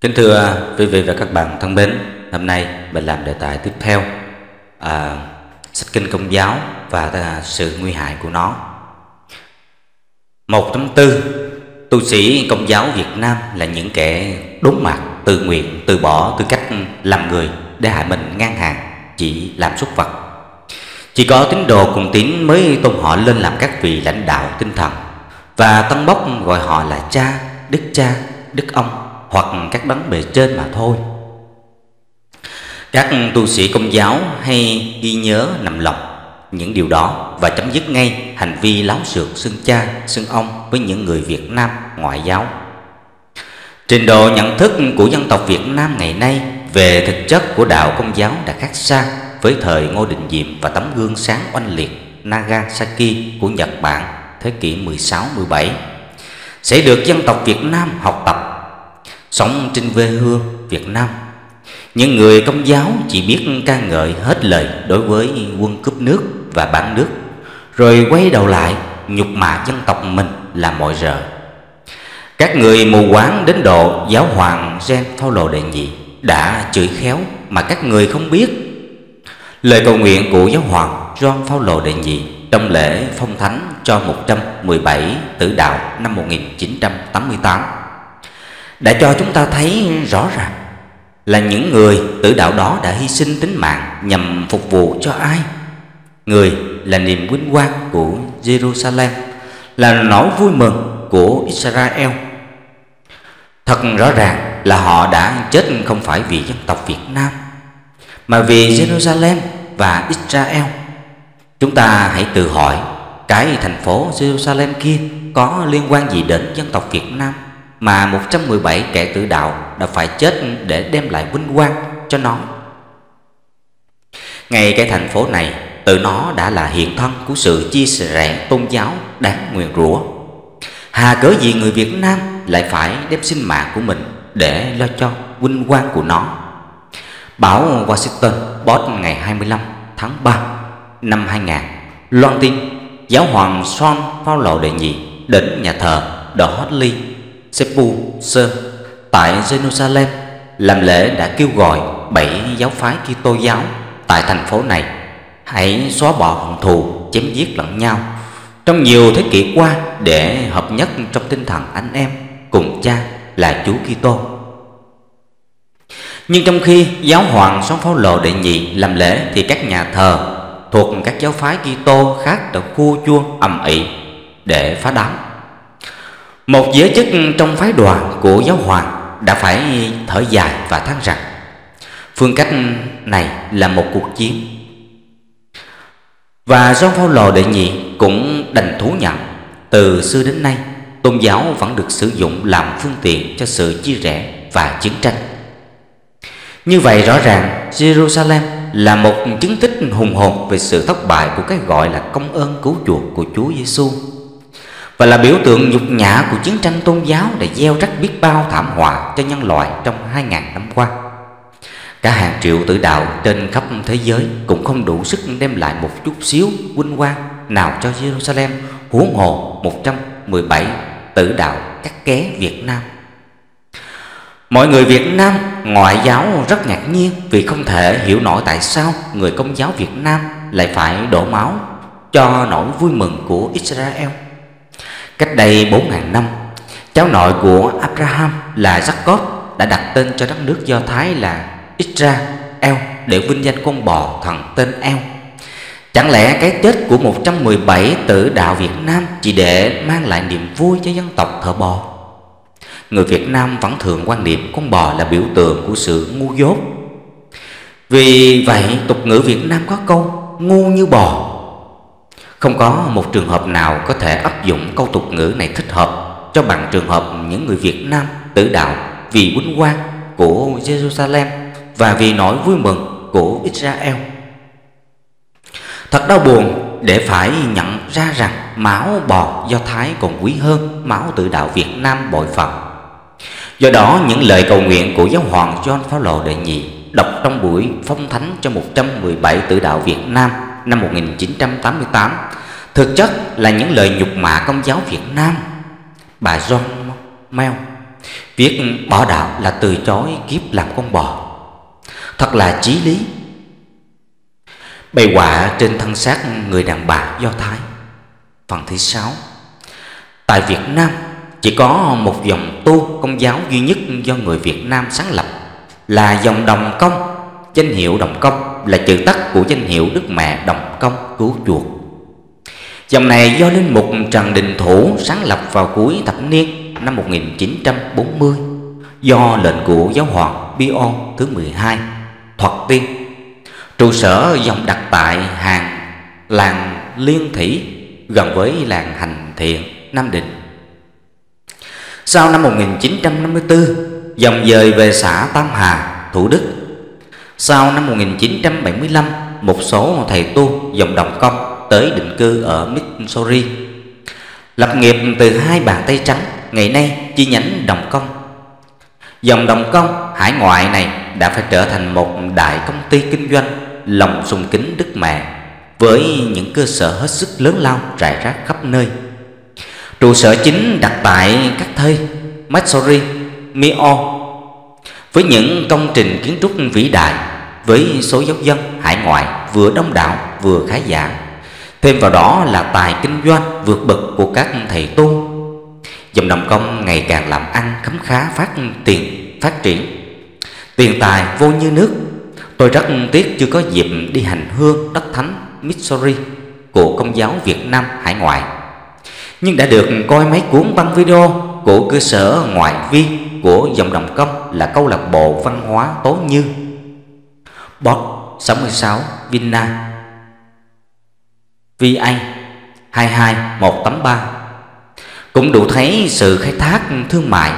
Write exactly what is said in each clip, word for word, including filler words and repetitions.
Kính thưa quý vị và các bạn thân mến, hôm nay mình làm đề tài tiếp theo à, sách kinh Công giáo và sự nguy hại của nó. Một chấm bốn Tu sĩ Công giáo Việt Nam là những kẻ đốn mạt, tự nguyện, từ bỏ tư cách làm người để hại mình ngang hàng, chỉ làm súc vật. Chỉ có tín đồ cùng tín mới tôn họ lên làm các vị lãnh đạo tinh thần, và tân bốc gọi họ là cha, đức cha, đức ông hoặc các đấng bề trên mà thôi. Các tu sĩ Công giáo hay ghi nhớ nằm lòng những điều đó và chấm dứt ngay hành vi láo xược xưng cha, xưng ông với những người Việt Nam ngoại giáo. Trình độ nhận thức của dân tộc Việt Nam ngày nay về thực chất của đạo Công giáo đã khác xa với thời Ngô Đình Diệm và tấm gương sáng oanh liệt Nagasaki của Nhật Bản thế kỷ mười sáu mười bảy sẽ được dân tộc Việt Nam học tập. Sống trên quê hương Việt Nam, những người Công giáo chỉ biết ca ngợi hết lời đối với quân cướp nước và bán nước, rồi quay đầu lại nhục mạ dân tộc mình là mọi rợ. Các người mù quáng đến độ giáo hoàng Gioan Phaolô đệ nhị đã chửi khéo mà các người không biết. Lời cầu nguyện của giáo hoàng Gioan Phaolô đệ nhị trong lễ phong thánh cho một trăm mười bảy tử đạo năm một nghìn chín trăm tám mươi tám đã cho chúng ta thấy rõ ràng là những người tử đạo đó đã hy sinh tính mạng nhằm phục vụ cho ai. Người là niềm vinh quang của Jerusalem, là nỗi vui mừng của Israel. Thật rõ ràng là họ đã chết không phải vì dân tộc Việt Nam, mà vì Jerusalem và Israel. Chúng ta hãy tự hỏi, cái thành phố Jerusalem kia có liên quan gì đến dân tộc Việt Nam mà một trăm mười bảy kẻ tử đạo đã phải chết để đem lại vinh quang cho nó? Ngay cái thành phố này, tự nó đã là hiện thân của sự chia rẽ tôn giáo đáng nguyền rủa. Hà cớ gì người Việt Nam lại phải đem sinh mạng của mình để lo cho vinh quang của nó? Báo Washington Post ngày hai mươi lăm tháng ba năm hai nghìn loan tin giáo hoàng Gioan Phaolô đệ nhị đến nhà thờ The Holy Sepulcher tại Jerusalem làm lễ đã kêu gọi bảy giáo phái Kitô giáo tại thành phố này hãy xóa bỏ hận thù, chém giết lẫn nhau trong nhiều thế kỷ qua để hợp nhất trong tinh thần anh em cùng cha là Chúa Kitô. Nhưng trong khi giáo hoàng Gioan Phaolô đệ nhị làm lễ thì các nhà thờ thuộc các giáo phái Kitô khác đã khu chuông ầm ĩ để phá đám. Một giới chức trong phái đoàn của giáo hoàng đã phải thở dài và than rằng phương cách này là một cuộc chiến. Và Gioan Phaolô đệ nhị cũng đành thú nhận, từ xưa đến nay tôn giáo vẫn được sử dụng làm phương tiện cho sự chia rẽ và chiến tranh. Như vậy rõ ràng Jerusalem là một chứng tích hùng hồn về sự thất bại của cái gọi là công ơn cứu chuộc của Chúa Giêsu, và là biểu tượng nhục nhã của chiến tranh tôn giáo đã gieo rắc biết bao thảm họa cho nhân loại trong hai nghìn năm qua. Cả hàng triệu tử đạo trên khắp thế giới cũng không đủ sức đem lại một chút xíu vinh quang nào cho Jerusalem, huống hồ một trăm mười bảy tử đạo cắt ké Việt Nam. Mọi người Việt Nam ngoại giáo rất ngạc nhiên vì không thể hiểu nổi tại sao người Công giáo Việt Nam lại phải đổ máu cho nỗi vui mừng của Israel. Cách đây bốn nghìn năm, cháu nội của Abraham là Jacob đã đặt tên cho đất nước Do Thái là Israel để vinh danh con bò thần tên El. Chẳng lẽ cái chết của một trăm mười bảy tử đạo Việt Nam chỉ để mang lại niềm vui cho dân tộc thợ bò? Người Việt Nam vẫn thường quan niệm con bò là biểu tượng của sự ngu dốt. Vì vậy tục ngữ Việt Nam có câu ngu như bò. Không có một trường hợp nào có thể áp dụng câu tục ngữ này thích hợp cho bằng trường hợp những người Việt Nam tử đạo vì vinh quang của Jerusalem và vì nỗi vui mừng của Israel. Thật đau buồn để phải nhận ra rằng máu bò Do Thái còn quý hơn máu tử đạo Việt Nam bội phận. Do đó những lời cầu nguyện của giáo hoàng Gioan Phaolô đệ nhị đọc trong buổi phong thánh cho một trăm mười bảy tử đạo Việt Nam năm một nghìn chín trăm tám mươi tám thực chất là những lời nhục mạ Công giáo Việt Nam. Bà John Mel Viết bỏ đạo là từ chối kiếp làm con bò. Thật là chí lý. Bày họa trên thân xác người đàn bà Do Thái. Phần thứ sáu. Tại Việt Nam chỉ có một dòng tu Công giáo duy nhất do người Việt Nam sáng lập, là dòng Đồng Công. Danh hiệu Đồng Công là chữ tắt của danh hiệu Đức Mẹ Đồng Công Cứu Chuộc. Dòng này do linh mục Trần Đình Thủ sáng lập vào cuối thập niên năm một nghìn chín trăm bốn mươi do lệnh của giáo hoàng Piô thứ mười hai Thoạt Tiên. Trụ sở dòng đặt tại Hàng Làng Liên Thủy, gần với làng Hành Thiện Nam Định. Sau năm một nghìn chín trăm năm mươi tư, dòng dời về xã Tam Hà, Thủ Đức. Sau năm một nghìn chín trăm bảy mươi lăm, một số thầy tu dòng Đồng Công tới định cư ở Missouri. Lập nghiệp từ hai bàn tay trắng, ngày nay chi nhánh Đồng Công. Dòng Đồng Công hải ngoại này đã phải trở thành một đại công ty kinh doanh lòng sùng kính Đức Mẹ, với những cơ sở hết sức lớn lao rải rác khắp nơi. Trụ sở chính đặt tại Cát Thy, Missouri, Mio, với những công trình kiến trúc vĩ đại, với số giáo dân hải ngoại vừa đông đảo vừa khá giả, thêm vào đó là tài kinh doanh vượt bậc của các thầy tu. Dòng Đồng Công ngày càng làm ăn khấm khá, phát tiền phát triển, tiền tài vô như nước. Tôi rất tiếc chưa có dịp đi hành hương đất thánh Missouri của Công giáo Việt Nam hải ngoại, nhưng đã được coi mấy cuốn băng video của cơ sở ngoại vi của dòng Đồng Công là câu lạc bộ văn hóa Tố Như, Box sáu mươi sáu, Vinna, vê a hai hai một tám ba, cũng đủ thấy sự khai thác thương mại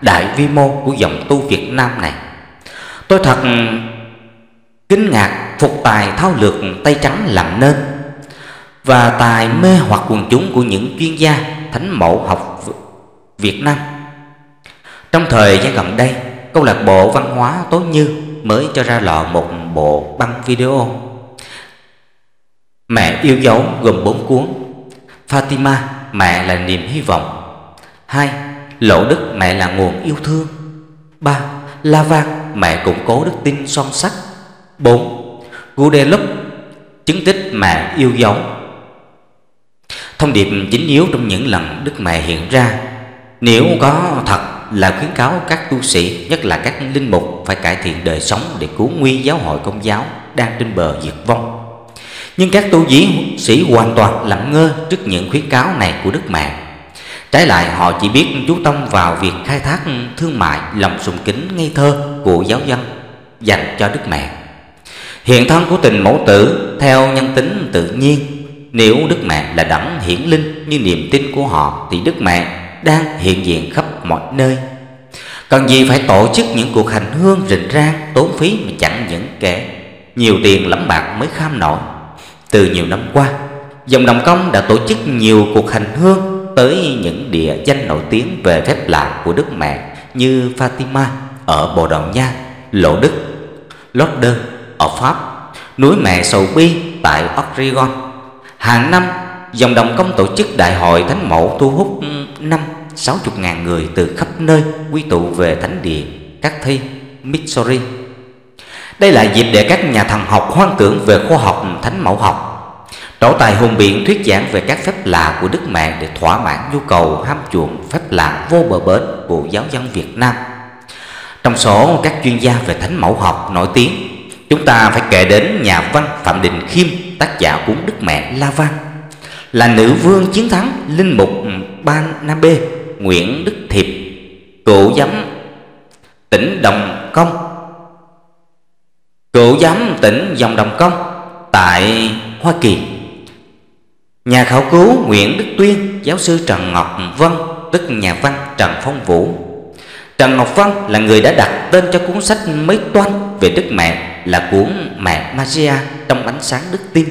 đại vi mô của dòng tu Việt Nam này. Tôi thật kinh ngạc phục tài thao lược tay trắng làm nên, và tài mê hoặc quần chúng của những chuyên gia thánh mẫu học Việt Nam. Trong thời gian gần đây, câu lạc bộ văn hóa Tố Như mới cho ra lò một bộ băng video Mẹ yêu dấu gồm bốn cuốn: Fatima, mẹ là niềm hy vọng; hai, Lộ Đức, mẹ là nguồn yêu thương; ba, La Vang, mẹ củng cố đức tin son sắt; bốn, Guadeloupe, chứng tích mẹ yêu dấu. Thông điệp chính yếu trong những lần Đức Mẹ hiện ra, nếu có thật, là khuyến cáo các tu sĩ, nhất là các linh mục, phải cải thiện đời sống để cứu nguy giáo hội Công giáo đang trên bờ diệt vong. Nhưng các tu sĩ hoàn toàn lặng ngơ trước những khuyến cáo này của Đức Mẹ. Trái lại, họ chỉ biết chú tâm vào việc khai thác thương mại lòng sùng kính ngây thơ của giáo dân dành cho Đức Mẹ. Hiện thân của tình mẫu tử theo nhân tính tự nhiên, nếu Đức Mẹ là đấng hiển linh như niềm tin của họ, thì Đức Mẹ đang hiện diện khắp mọi nơi. Cần gì phải tổ chức những cuộc hành hương rình rang tốn phí, mà chẳng những kẻ nhiều tiền lắm bạc mới kham nổi. Từ nhiều năm qua, dòng Đồng Công đã tổ chức nhiều cuộc hành hương tới những địa danh nổi tiếng về phép lạ của Đức Mẹ như Fatima ở Bồ Đào Nha, Lộ Đức, Lourdes ở Pháp, núi Mẹ Sầu Bi tại Oregon. Hàng năm, dòng Đồng Công tổ chức đại hội thánh mẫu thu hút năm sáu chục ngàn người từ khắp nơi quy tụ về thánh địa Cát Thy, Missouri. Đây là dịp để các nhà thần học hoang tưởng về khoa học thánh mẫu học, trổ tài hùng biện thuyết giảng về các phép lạ của Đức Mẹ để thỏa mãn nhu cầu ham chuộng phép lạ vô bờ bến của giáo dân Việt Nam. Trong số các chuyên gia về thánh mẫu học nổi tiếng, chúng ta phải kể đến nhà văn Phạm Đình Khiêm, tác giả cuốn Đức Mẹ La Vang, là nữ vương chiến thắng linh mục Ban Na Bê Nguyễn Đức Thiệp, cựu giám tỉnh Đồng Công, cựu giám tỉnh dòng Đồng Công tại Hoa Kỳ; nhà khảo cứu Nguyễn Đức Tuyên, giáo sư Trần Ngọc Vân, tức nhà văn Trần Phong Vũ. Trần Ngọc Vân là người đã đặt tên cho cuốn sách mới toanh về Đức Mẹ là cuốn Mẹ Maria trong ánh sáng đức tin,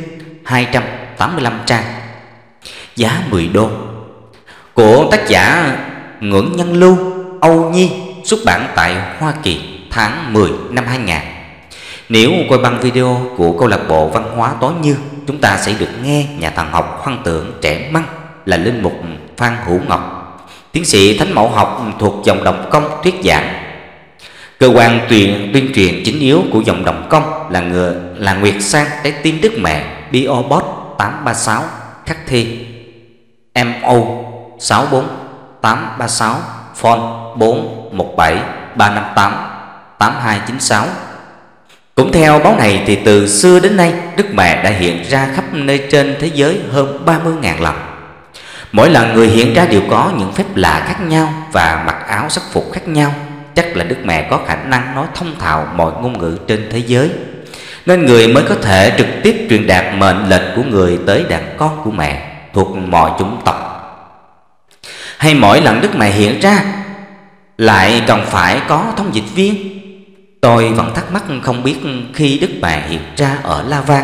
hai trăm tám mươi lăm trang, giá mười đô, của tác giả Nguyễn Nhân Lưu Âu Nhi, xuất bản tại Hoa Kỳ tháng mười năm hai nghìn. Nếu coi băng video của câu lạc bộ văn hóa Tố Như, chúng ta sẽ được nghe nhà thần học hoang tưởng trẻ măng là linh mục Phan Hữu Ngọc tiến sĩ thánh mẫu học thuộc dòng đồng công thuyết giảng. Cơ quan tuyên, tuyên truyền chính yếu của dòng đồng công là người là Nguyệt Sang, Trái Tim Đức Mẹ, pê ô Box tám ba sáu, Cát Thy, em ô sáu bốn tám ba sáu, phone bốn một bảy ba năm tám tám hai chín sáu. Cũng theo báo này thì từ xưa đến nay, Đức Mẹ đã hiện ra khắp nơi trên thế giới hơn ba mươi nghìn lần. Mỗi lần người hiện ra đều có những phép lạ khác nhau và mặc áo sắc phục khác nhau. Chắc là Đức Mẹ có khả năng nói thông thạo mọi ngôn ngữ trên thế giới, nên người mới có thể trực tiếp truyền đạt mệnh lệnh của người tới đàn con của Mẹ thuộc mọi chủng tộc. Hay mỗi lần Đức Mẹ hiện ra lại cần phải có thông dịch viên? Tôi vẫn thắc mắc không biết khi Đức Mẹ hiện ra ở La Van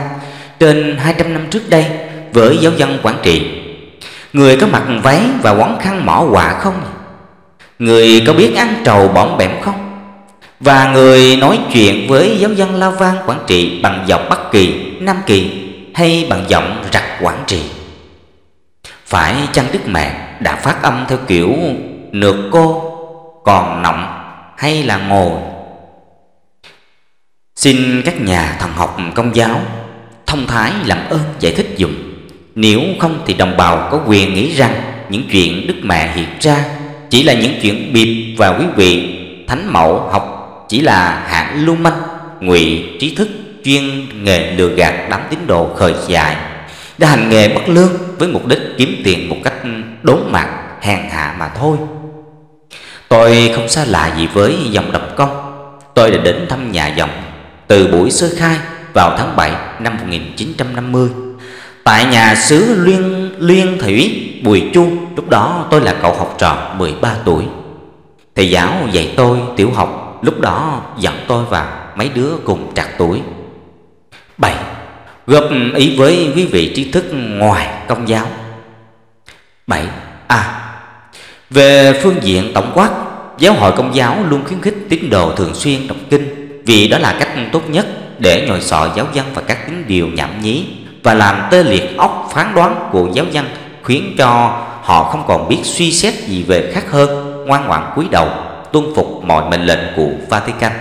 trên hai trăm năm trước đây với giáo dân Quảng Trị, người có mặc váy và quấn khăn mỏ quạ không? Người có biết ăn trầu bỏm bẻm không? Và người nói chuyện với giáo dân La Van Quảng Trị bằng giọng Bắc Kỳ, Nam Kỳ hay bằng giọng Rặc Quảng Trị? Phải chăng Đức Mẹ đã phát âm theo kiểu nược cô, còn nọng hay là ngồi? Xin các nhà thần học Công giáo thông thái làm ơn giải thích dùm. Nếu không thì đồng bào có quyền nghĩ rằng những chuyện Đức Mẹ hiện ra chỉ là những chuyện bịp, và quý vị thánh mẫu học chỉ là hạng lưu manh, ngụy trí thức, chuyên nghề lừa gạt đám tín đồ khờ dại, đã hành nghề bất lương với mục đích kiếm tiền một cách đốn mặt, hèn hạ mà thôi. Tôi không xa lạ gì với dòng độc công. Tôi đã đến thăm nhà dòng từ buổi sơ khai vào tháng bảy năm một nghìn chín trăm năm mươi tại nhà xứ Liên, Liên Thủy, Bùi Chu. Lúc đó tôi là cậu học trò mười ba tuổi. Thầy giáo dạy tôi tiểu học lúc đó dẫn tôi và mấy đứa cùng trạc tuổi. bảy. Góp ý với quý vị trí thức ngoài Công giáo. bảy. À, về phương diện tổng quát, Giáo hội Công giáo luôn khuyến khích tín đồ thường xuyên đọc kinh, vì đó là cách tốt nhất để nhồi sọ giáo dân và các tín điều nhảm nhí, và làm tê liệt óc phán đoán của giáo dân, khiến cho họ không còn biết suy xét gì về khác hơn ngoan ngoãn cúi đầu tuân phục mọi mệnh lệnh của Vatican.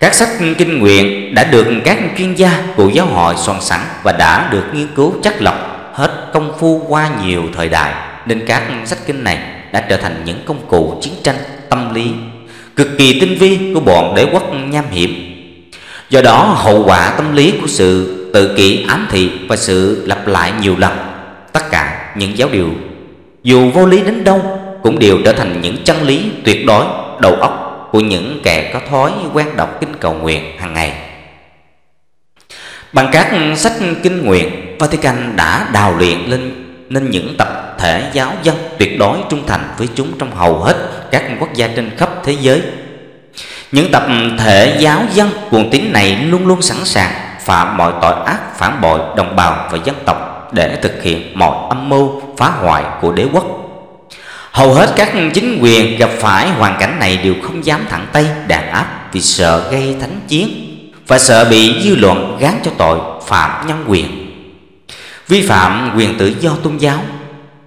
Các sách kinh nguyện đã được các chuyên gia của giáo hội soạn sẵn và đã được nghiên cứu chắt lọc hết công phu qua nhiều thời đại, nên các sách kinh này đã trở thành những công cụ chiến tranh tâm lý cực kỳ tinh vi của bọn đế quốc nham hiểm. Do đó, hậu quả tâm lý của sự tự kỷ ám thị và sự lặp lại nhiều lần, tất cả những giáo điều dù vô lý đến đâu cũng đều trở thành những chân lý tuyệt đối đầu óc của những kẻ có thói quen đọc kinh cầu nguyện hàng ngày. Bằng các sách kinh nguyện, Vatican đã đào luyện lên nên những tập thể giáo dân tuyệt đối trung thành với chúng trong hầu hết các quốc gia trên khắp thế giới. Những tập thể giáo dân cuồng tín này luôn luôn sẵn sàng phạm mọi tội ác, phản bội đồng bào và dân tộc để thực hiện mọi âm mưu phá hoại của đế quốc. Hầu hết các chính quyền gặp phải hoàn cảnh này đều không dám thẳng tay đàn áp vì sợ gây thánh chiến và sợ bị dư luận gán cho tội phạm nhân quyền, vi phạm quyền tự do tôn giáo.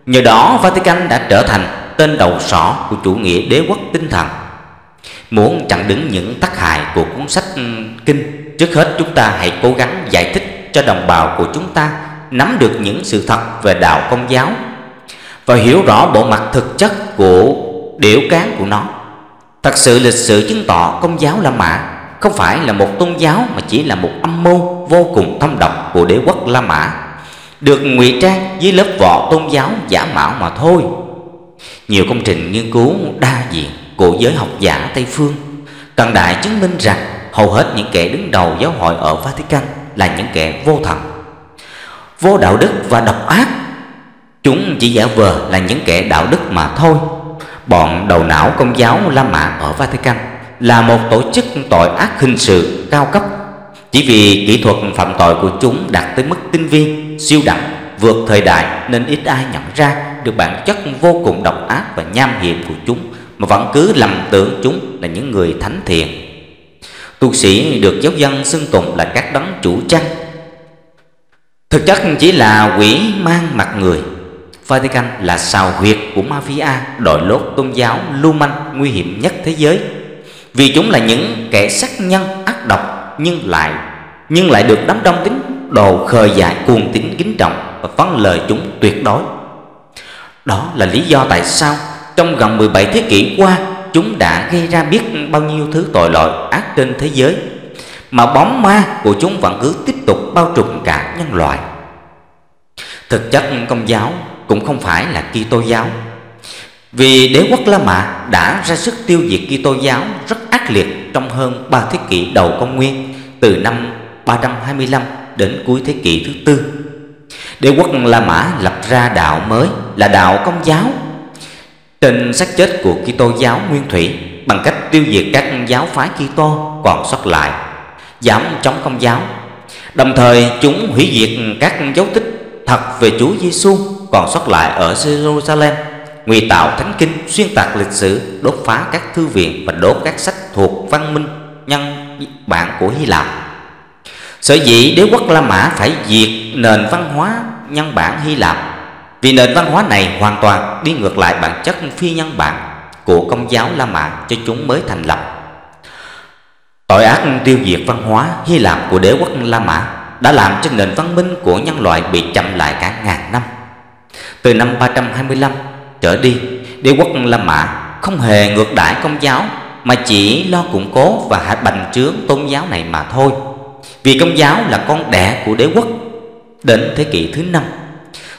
Nhờ đó, Vatican đã trở thành tên đầu sỏ của chủ nghĩa đế quốc tinh thần. Muốn chặn đứng những tác hại của cuốn sách kinh, trước hết chúng ta hãy cố gắng giải thích cho đồng bào của chúng ta nắm được những sự thật về đạo Công giáo và hiểu rõ bộ mặt thực chất của điệu cán của nó. Thật sự lịch sử chứng tỏ Công giáo La Mã không phải là một tôn giáo mà chỉ là một âm mưu vô cùng thâm độc của đế quốc La Mã, được ngụy trang dưới lớp vỏ tôn giáo giả mạo mà thôi. Nhiều công trình nghiên cứu đa diện của giới học giả Tây phương cận đại chứng minh rằng hầu hết những kẻ đứng đầu giáo hội ở Vatican là những kẻ vô thần, vô đạo đức và độc ác. Chúng chỉ giả vờ là những kẻ đạo đức mà thôi. Bọn đầu não Công giáo La Mã ở Vatican là một tổ chức tội ác hình sự cao cấp, chỉ vì kỹ thuật phạm tội của chúng đạt tới mức tinh vi, siêu đẳng, vượt thời đại, nên ít ai nhận ra được bản chất vô cùng độc ác và nham hiểm của chúng, mà vẫn cứ lầm tưởng chúng là những người thánh thiện. Tu sĩ được giáo dân xưng tụng là các đấng chủ chăn, thực chất chỉ là quỷ mang mặt người. Vatican là sào huyệt của mafia, đội lốt tôn giáo lưu manh nguy hiểm nhất thế giới, vì chúng là những kẻ sát nhân ác độc nhưng lại nhưng lại được đám đông tín đồ khờ dại cuồng tín kính trọng và vâng lời chúng tuyệt đối. Đó là lý do tại sao trong gần mười bảy thế kỷ qua, chúng đã gây ra biết bao nhiêu thứ tội lỗi ác trên thế giới, mà bóng ma của chúng vẫn cứ tiếp tục bao trùm cả nhân loại. Thực chất Công giáo cũng không phải là Kitô giáo, vì đế quốc La Mã đã ra sức tiêu diệt Kitô giáo rất ác liệt trong hơn ba thế kỷ đầu công nguyên, từ năm ba trăm hai mươi lăm đến cuối thế kỷ thứ tư. Đế quốc La Mã lập ra đạo mới là đạo Công giáo trên xác chết của Kitô giáo nguyên thủy, bằng cách tiêu diệt các giáo phái Kitô còn sót lại, giảm chống Công giáo. Đồng thời chúng hủy diệt các dấu tích thật về Chúa Giêsu còn sót lại ở Jerusalem, ngụy tạo thánh kinh, xuyên tạc lịch sử, đốt phá các thư viện và đốt các sách thuộc văn minh nhân bản của Hy Lạp. Sở dĩ đế quốc La Mã phải diệt nền văn hóa nhân bản Hy Lạp, vì nền văn hóa này hoàn toàn đi ngược lại bản chất phi nhân bản của Công giáo La Mã cho chúng mới thành lập. Tội ác tiêu diệt văn hóa Hy Lạp của đế quốc La Mã đã làm cho nền văn minh của nhân loại bị chậm lại cả ngàn năm. Từ năm ba trăm hai mươi lăm trở đi, đế quốc La Mã không hề ngược đãi Công giáo, mà chỉ lo củng cố và hạ bành trướng tôn giáo này mà thôi. Vì Công giáo là con đẻ của đế quốc. Đến thế kỷ thứ năm,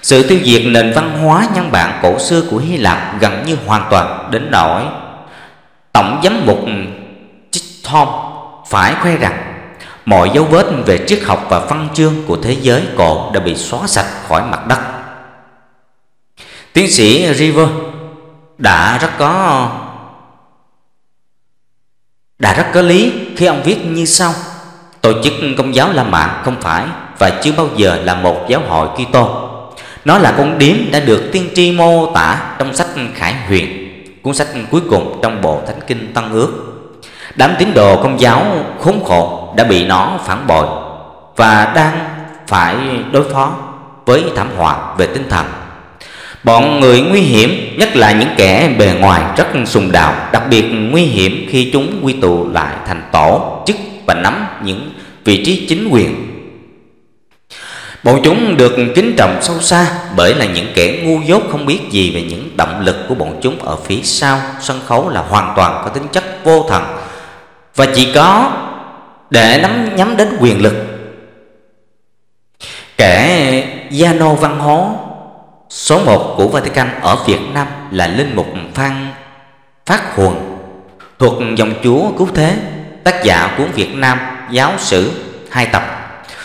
sự tiêu diệt nền văn hóa nhân bản cổ xưa của Hy Lạp gần như hoàn toàn đến nỗi tổng giám mục Tom phải khoe rằng mọi dấu vết về triết học và văn chương của thế giới cổ đã bị xóa sạch khỏi mặt đất. Tiến sĩ River đã rất có đã rất có lý khi ông viết như sau: tổ chức Công giáo La Mã không phải và chưa bao giờ là một giáo hội Kitô. Nó là con điếm đã được tiên tri mô tả trong sách Khải Huyền, cuốn sách cuối cùng trong bộ Thánh Kinh Tân Ước. Đám tín đồ Công giáo khốn khổ đã bị nó phản bội và đang phải đối phó với thảm họa về tinh thần. Bọn người nguy hiểm, nhất là những kẻ bề ngoài rất sùng đạo, đặc biệt nguy hiểm khi chúng quy tụ lại thành tổ chức và nắm những vị trí chính quyền. Bọn chúng được kính trọng sâu xa bởi là những kẻ ngu dốt không biết gì về những động lực của bọn chúng ở phía sau sân khấu là hoàn toàn có tính chất vô thần và chỉ có để nắm nhắm đến quyền lực. Kẻ Giano Văn Hố số một của Vatican ở Việt Nam là linh mục Phan Phát Huần, thuộc dòng Chúa Cứu Thế, tác giả cuốn Việt Nam Giáo Sử hai tập,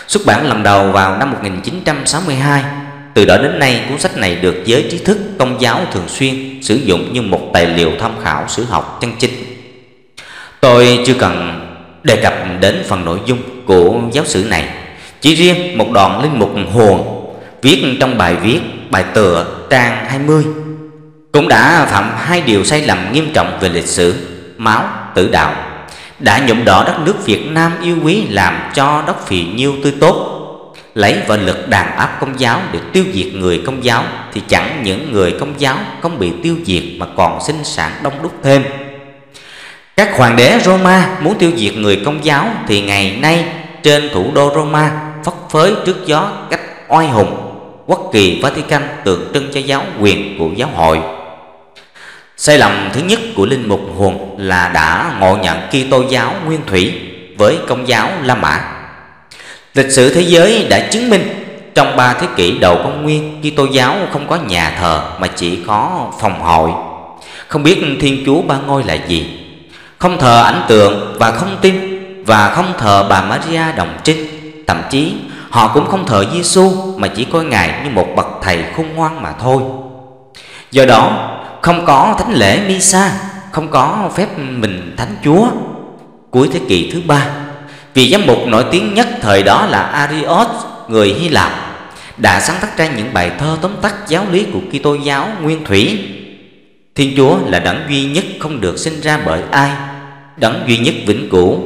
xuất bản lần đầu vào năm một nghìn chín trăm sáu mươi hai. Từ đó đến nay, cuốn sách này được giới trí thức Công giáo thường xuyên sử dụng như một tài liệu tham khảo sử học chân chính. Tôi chưa cần đề cập đến phần nội dung của giáo sử này. Chỉ riêng một đoạn linh mục Hồn viết trong bài viết bài tựa trang hai mươi cũng đã phạm hai điều sai lầm nghiêm trọng về lịch sử: máu, tử đạo, đã nhuộm đỏ đất nước Việt Nam yêu quý, làm cho đất phì nhiêu tươi tốt. Lấy võ lực đàn áp Công giáo để tiêu diệt người Công giáo thì chẳng những người Công giáo không bị tiêu diệt mà còn sinh sản đông đúc thêm. Các hoàng đế Roma muốn tiêu diệt người Công giáo thì ngày nay trên thủ đô Roma phất phới trước gió cách oai hùng quốc kỳ Vatican, tượng trưng cho giáo quyền của giáo hội. Sai lầm thứ nhất của linh mục Hồn là đã ngộ nhận Kitô giáo nguyên thủy với Công giáo La Mã. Lịch sử thế giới đã chứng minh trong ba thế kỷ đầu công nguyên, Kitô giáo không có nhà thờ mà chỉ có phòng hội, không biết Thiên Chúa Ba Ngôi là gì, không thờ ảnh tượng và không tin, và không thờ bà Maria Đồng Trinh. Thậm chí họ cũng không thờ Giêsu mà chỉ coi Ngài như một bậc thầy khôn ngoan mà thôi. Do đó không có thánh lễ Misa, không có phép mình Thánh Chúa. Cuối thế kỷ thứ ba, vị giám mục nổi tiếng nhất thời đó là Arius, người Hy Lạp, đã sáng tác ra những bài thơ tóm tắt giáo lý của Kitô giáo nguyên thủy. Thiên Chúa là đấng duy nhất, không được sinh ra bởi ai, đấng duy nhất vĩnh cửu,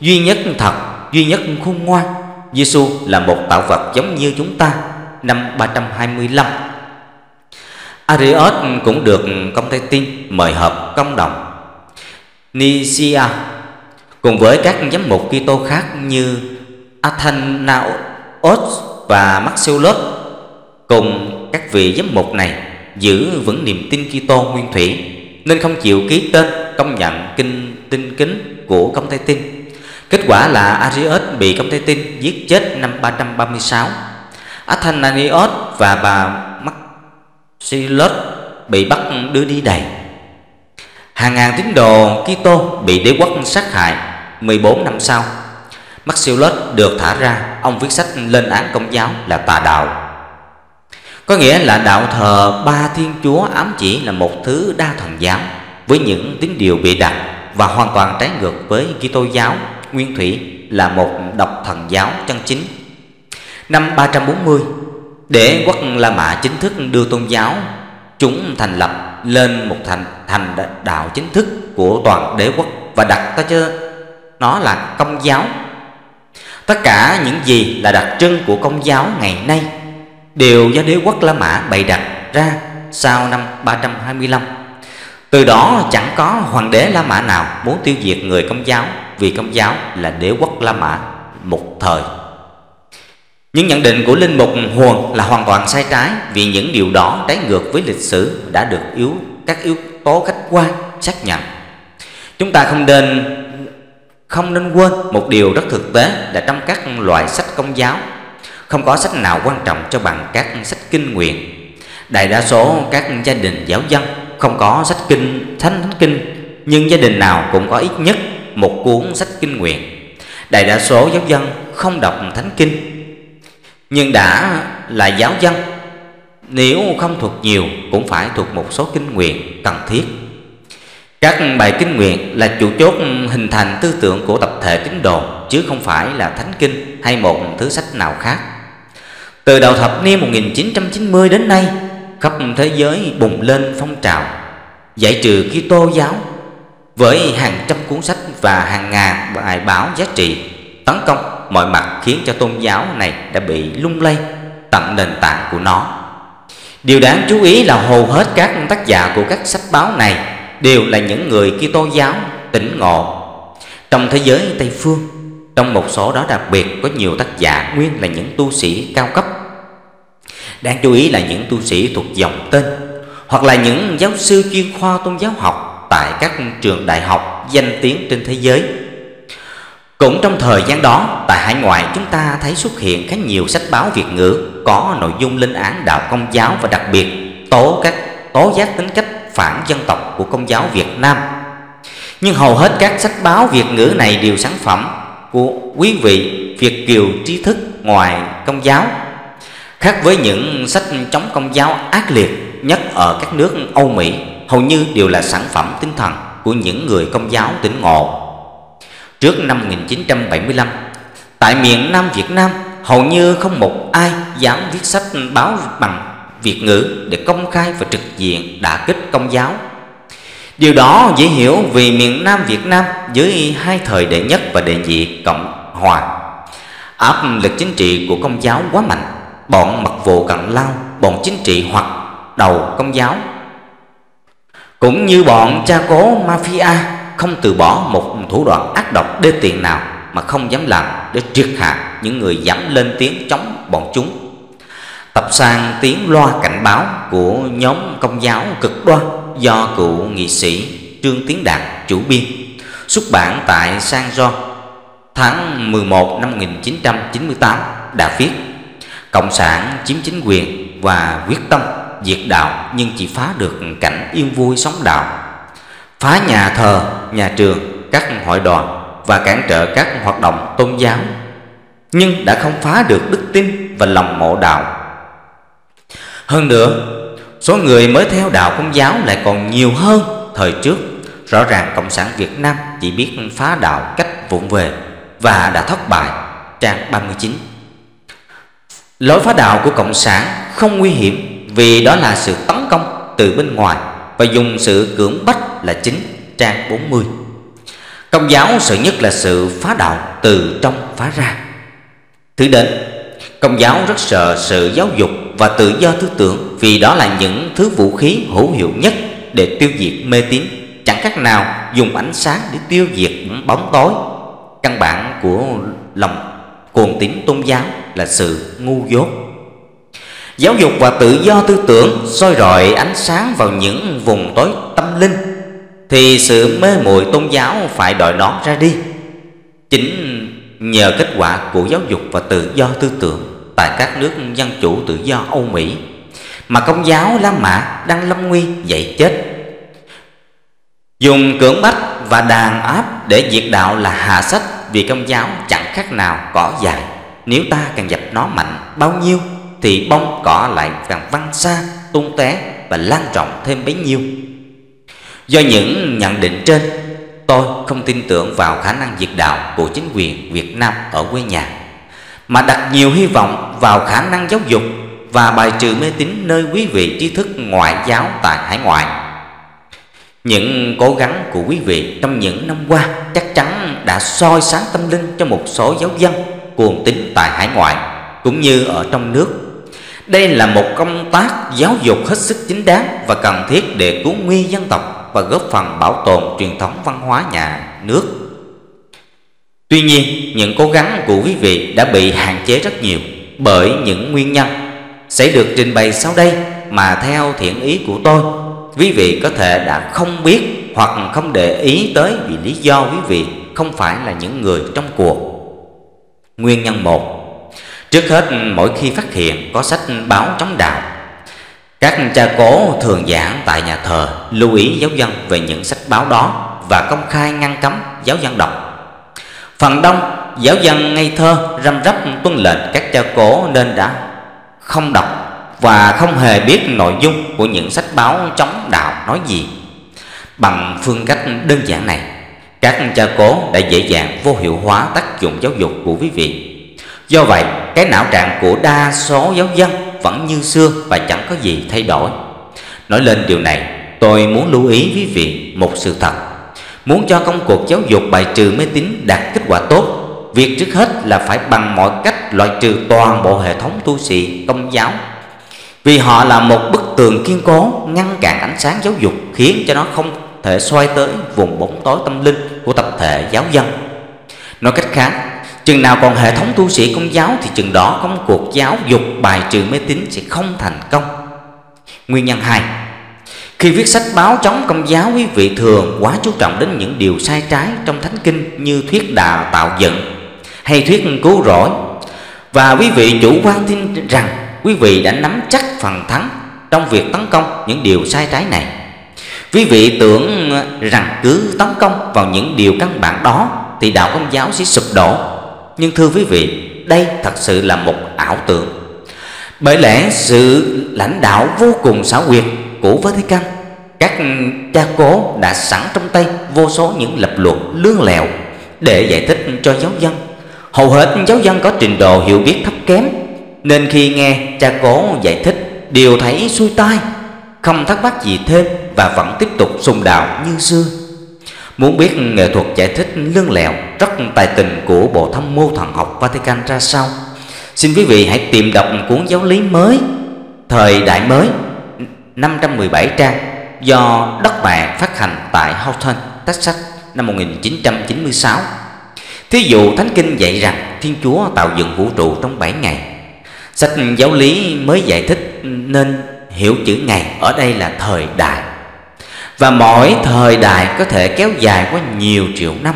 duy nhất thật, duy nhất khôn ngoan. Giêsu là một tạo vật giống như chúng ta. Năm ba trăm hai mươi lăm, Ariot cũng được công ty tin mời họp công đồng Nisia cùng với các giám mục Kitô khác như Athanaos và Maxilot. Cùng các vị giám mục này giữ vững niềm tin Kitô nguyên thủy nên không chịu ký tên công nhận kinh tin kính của công ty tin. Kết quả là Arius bị công ty tin giết chết năm ba trăm ba mươi sáu. Athanasius và bà Maxilot bị bắt đưa đi đày. Hàng ngàn tín đồ Kitô bị đế quốc sát hại. mười bốn năm sau, Maxilot được thả ra. Ông viết sách lên án công giáo là tà đạo, có nghĩa là đạo thờ ba Thiên Chúa ám chỉ là một thứ đa thần giáo với những tín điều bịa đặt và hoàn toàn trái ngược với Kitô giáo nguyên thủy là một độc thần giáo chân chính. Năm ba trăm bốn mươi, đế quốc La Mã chính thức đưa tôn giáo chúng thành lập lên một thành thành đạo chính thức của toàn đế quốc và đặt cho nó là Công giáo. Tất cả những gì là đặc trưng của Công giáo ngày nay đều do đế quốc La Mã bày đặt ra sau năm ba trăm hai mươi lăm. Từ đó chẳng có hoàng đế La Mã nào muốn tiêu diệt người Công giáo, vì Công giáo là đế quốc La Mã một thời. Những nhận định của Linh mục Huồng là hoàn toàn sai trái, vì những điều đó trái ngược với lịch sử đã được yếu các yếu tố khách quan xác nhận. Chúng ta không nên không nên quên một điều rất thực tế là trong các loại sách Công giáo không có sách nào quan trọng cho bằng các sách kinh nguyện. Đại đa số các gia đình giáo dân không có sách kinh thánh kinh, nhưng gia đình nào cũng có ít nhất một cuốn sách kinh nguyện. Đại đa số giáo dân không đọc thánh kinh, nhưng đã là giáo dân, nếu không thuộc nhiều cũng phải thuộc một số kinh nguyện cần thiết. Các bài kinh nguyện là chủ chốt hình thành tư tưởng của tập thể tín đồ, chứ không phải là thánh kinh hay một thứ sách nào khác. Từ đầu thập niên một nghìn chín trăm chín mươi đến nay, khắp thế giới bùng lên phong trào giải trừ Kitô giáo với hàng trăm cuốn sách và hàng ngàn bài báo giá trị tấn công mọi mặt, khiến cho tôn giáo này đã bị lung lay tận nền tảng của nó. Điều đáng chú ý là hầu hết các tác giả của các sách báo này đều là những người Kitô giáo tỉnh ngộ. Trong thế giới Tây Phương, trong một số đó đặc biệt có nhiều tác giả nguyên là những tu sĩ cao cấp. Đáng chú ý là những tu sĩ thuộc dòng tên, hoặc là những giáo sư chuyên khoa tôn giáo học tại các trường đại học danh tiếng trên thế giới. Cũng trong thời gian đó, tại hải ngoại chúng ta thấy xuất hiện khá nhiều sách báo Việt ngữ có nội dung lên án đạo Công giáo và đặc biệt tố các tố giác tính cách phản dân tộc của Công giáo Việt Nam. Nhưng hầu hết các sách báo Việt ngữ này đều sản phẩm của quý vị Việt kiều trí thức ngoài Công giáo, khác với những sách chống Công giáo ác liệt nhất ở các nước Âu Mỹ, hầu như đều là sản phẩm tinh thần của những người Công giáo tỉnh ngộ. Trước năm một nghìn chín trăm bảy mươi lăm, tại miền Nam Việt Nam, hầu như không một ai dám viết sách báo bằng Việt ngữ để công khai và trực diện đả kích Công giáo. Điều đó dễ hiểu vì miền Nam Việt Nam dưới hai thời đệ nhất và đệ nhị Cộng hòa, áp lực chính trị của Công giáo quá mạnh. Bọn mật vụ cận lao, bọn chính trị hoặc đầu Công giáo cũng như bọn cha cố mafia không từ bỏ một thủ đoạn ác độc đê tiện nào mà không dám làm để triệt hạ những người dám lên tiếng chống bọn chúng. Tập san tiếng loa cảnh báo của nhóm Công giáo cực đoan do cựu nghị sĩ Trương Tiến Đạt chủ biên, xuất bản tại San John tháng mười một năm một nghìn chín trăm chín mươi tám đã viết: Cộng sản chiếm chính quyền và quyết tâm diệt đạo, nhưng chỉ phá được cảnh yên vui sống đạo, phá nhà thờ, nhà trường, các hội đoàn và cản trở các hoạt động tôn giáo, nhưng đã không phá được đức tin và lòng mộ đạo. Hơn nữa, số người mới theo đạo Công giáo lại còn nhiều hơn thời trước. Rõ ràng Cộng sản Việt Nam chỉ biết phá đạo cách vụng về và đã thất bại. Trang ba mươi chín. Lối phá đạo của Cộng sản không nguy hiểm, vì đó là sự tấn công từ bên ngoài và dùng sự cưỡng bách là chính. Trang bốn mươi. Công giáo sợ nhất là sự phá đạo từ trong phá ra. Thứ đến, Công giáo rất sợ sự giáo dục và tự do tư tưởng, vì đó là những thứ vũ khí hữu hiệu nhất để tiêu diệt mê tín. Chẳng khác nào dùng ánh sáng để tiêu diệt bóng tối. Căn bản của lòng cuồng tín tôn giáo là sự ngu dốt. Giáo dục và tự do tư tưởng soi rọi ánh sáng vào những vùng tối tâm linh, thì sự mê muội tôn giáo phải đội nón ra đi. Chính nhờ kết quả của giáo dục và tự do tư tưởng tại các nước dân chủ tự do Âu Mỹ mà Công giáo La Mã đang lâm nguy dậy chết. Dùng cưỡng bách và đàn áp để diệt đạo là hạ sách, vì Công giáo chẳng khác nào cỏ dại. Nếu ta càng dập nó mạnh bao nhiêu thì bông cỏ lại càng văng xa, tung té và lan rộng thêm bấy nhiêu. Do những nhận định trên, tôi không tin tưởng vào khả năng diệt đạo của chính quyền Việt Nam ở quê nhà, mà đặt nhiều hy vọng vào khả năng giáo dục và bài trừ mê tín nơi quý vị trí thức ngoại giáo tại hải ngoại. Những cố gắng của quý vị trong những năm qua chắc chắn đã soi sáng tâm linh cho một số giáo dân cuồng tín tại hải ngoại cũng như ở trong nước. Đây là một công tác giáo dục hết sức chính đáng và cần thiết để cứu nguy dân tộc và góp phần bảo tồn truyền thống văn hóa nhà nước. Tuy nhiên, những cố gắng của quý vị đã bị hạn chế rất nhiều bởi những nguyên nhân sẽ được trình bày sau đây, mà theo thiện ý của tôi, quý vị có thể đã không biết hoặc không để ý tới vì lý do quý vị không phải là những người trong cuộc. Nguyên nhân một, trước hết, mỗi khi phát hiện có sách báo chống đạo, các cha cố thường giảng tại nhà thờ lưu ý giáo dân về những sách báo đó và công khai ngăn cấm giáo dân đọc. Phần đông giáo dân ngây thơ răm rắp tuân lệnh các cha cố nên đã không đọc và không hề biết nội dung của những sách báo chống đạo nói gì. Bằng phương cách đơn giản này, các cha cố đã dễ dàng vô hiệu hóa tác dụng giáo dục của quý vị. Do vậy, cái não trạng của đa số giáo dân vẫn như xưa và chẳng có gì thay đổi. Nói lên điều này, tôi muốn lưu ý quý vị một sự thật. Muốn cho công cuộc giáo dục bài trừ mê tín đạt kết quả tốt, việc trước hết là phải bằng mọi cách loại trừ toàn bộ hệ thống tu sĩ Công giáo, vì họ là một bức tường kiên cố ngăn cản ánh sáng giáo dục, khiến cho nó không thể xoay tới vùng bóng tối tâm linh của tập thể giáo dân. Nói cách khác, chừng nào còn hệ thống tu sĩ Công giáo thì chừng đó công cuộc giáo dục bài trừ mê tín sẽ không thành công. Nguyên nhân hai, khi viết sách báo chống Công giáo, quý vị thường quá chú trọng đến những điều sai trái trong Thánh Kinh như thuyết đà tạo dựng hay thuyết cứu rỗi, và quý vị chủ quan tin rằng quý vị đã nắm chắc phần thắng trong việc tấn công những điều sai trái này. Quý vị tưởng rằng cứ tấn công vào những điều căn bản đó thì đạo Công giáo sẽ sụp đổ. Nhưng thưa quý vị, đây thật sự là một ảo tưởng. Bởi lẽ sự lãnh đạo vô cùng xảo quyệt của Vatican, các cha cố đã sẵn trong tay vô số những lập luận lươn lẹo để giải thích cho giáo dân. Hầu hết giáo dân có trình độ hiểu biết thấp kém, nên khi nghe cha cố giải thích đều thấy xuôi tai, không thắc mắc gì thêm và vẫn tiếp tục sùng đạo như xưa. Muốn biết nghệ thuật giải thích lươn lẹo rất tài tình của Bộ Tham mưu Thần học Vatican ra sao, xin quý vị hãy tìm đọc cuốn Giáo lý mới thời đại mới năm trăm mười bảy trang do Đất Bạn phát hành tại Houston, Texas năm một nghìn chín trăm chín mươi sáu. Thí dụ Thánh Kinh dạy rằng Thiên Chúa tạo dựng vũ trụ trong bảy ngày. Sách Giáo lý mới giải thích nên hiểu chữ ngày ở đây là thời đại, và mỗi thời đại có thể kéo dài qua nhiều triệu năm.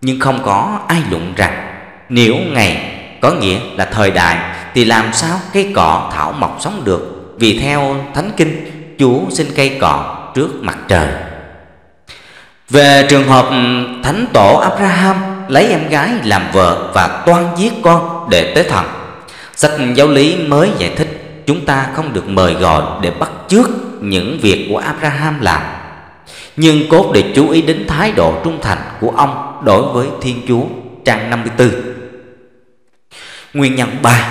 Nhưng không có ai luận rằng nếu ngày có nghĩa là thời đại thì làm sao cây cọ thảo mọc sống được, vì theo Thánh Kinh Chúa sinh cây cọ trước mặt trời. Về trường hợp Thánh Tổ Abraham lấy em gái làm vợ và toan giết con để tế thần, sách Giáo lý mới giải thích chúng ta không được mời gọi để bắt chước những việc của Abraham làm, nhưng cốt để chú ý đến thái độ trung thành của ông đối với Thiên Chúa, trang năm mươi tư. Nguyên nhân ba,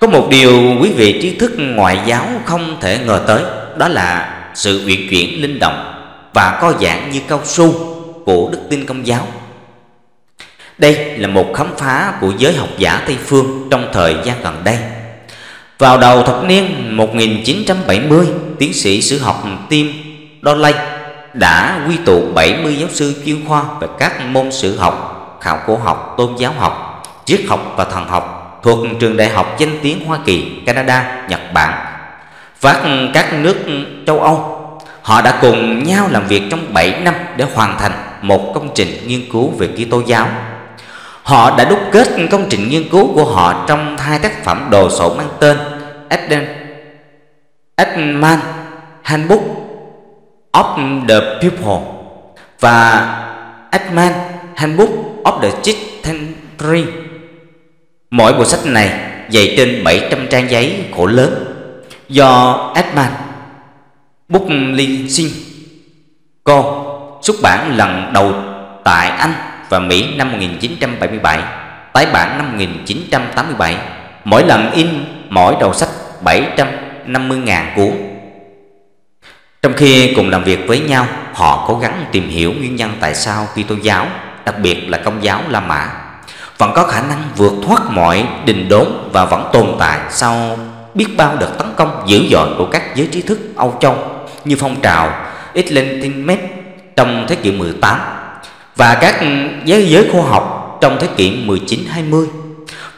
có một điều quý vị trí thức ngoại giáo không thể ngờ tới, đó là sự uyển chuyển linh động và co giãn như cao su của đức tin Công giáo. Đây là một khám phá của giới học giả Tây phương trong thời gian gần đây, Vào đầu thập niên một nghìn chín trăm bảy mươi, tiến sĩ sử học Tim Dolay đã quy tụ bảy mươi giáo sư chuyên khoa về các môn sử học, khảo cổ học, tôn giáo học, triết học và thần học thuộc trường đại học danh tiếng Hoa Kỳ, Canada, Nhật Bản và các nước châu Âu. Họ đã cùng nhau làm việc trong bảy năm để hoàn thành một công trình nghiên cứu về Kitô giáo. Họ đã đúc kết công trình nghiên cứu của họ trong hai tác phẩm đồ sộ mang tên Edman Handbook of the People và Edman Handbook of the Sixth Century. Mỗi bộ sách này dày trên bảy trăm trang giấy khổ lớn do Edman Publishing Co. xuất bản lần đầu tại Anh và Mỹ năm một nghìn chín trăm bảy mươi bảy, tái bản năm một nghìn chín trăm tám mươi bảy. Mỗi lần in mỗi đầu sách bảy trăm năm mươi nghìn cuốn. Trong khi cùng làm việc với nhau, họ cố gắng tìm hiểu nguyên nhân tại sao Kitô giáo, đặc biệt là Công giáo La Mã, vẫn có khả năng vượt thoát mọi đình đốn và vẫn tồn tại sau biết bao đợt tấn công dữ dội của các giới trí thức Âu Châu như phong trào Enlightenment trong thế kỷ mười tám và các giới giới khoa học trong thế kỷ mười chín hai mươi.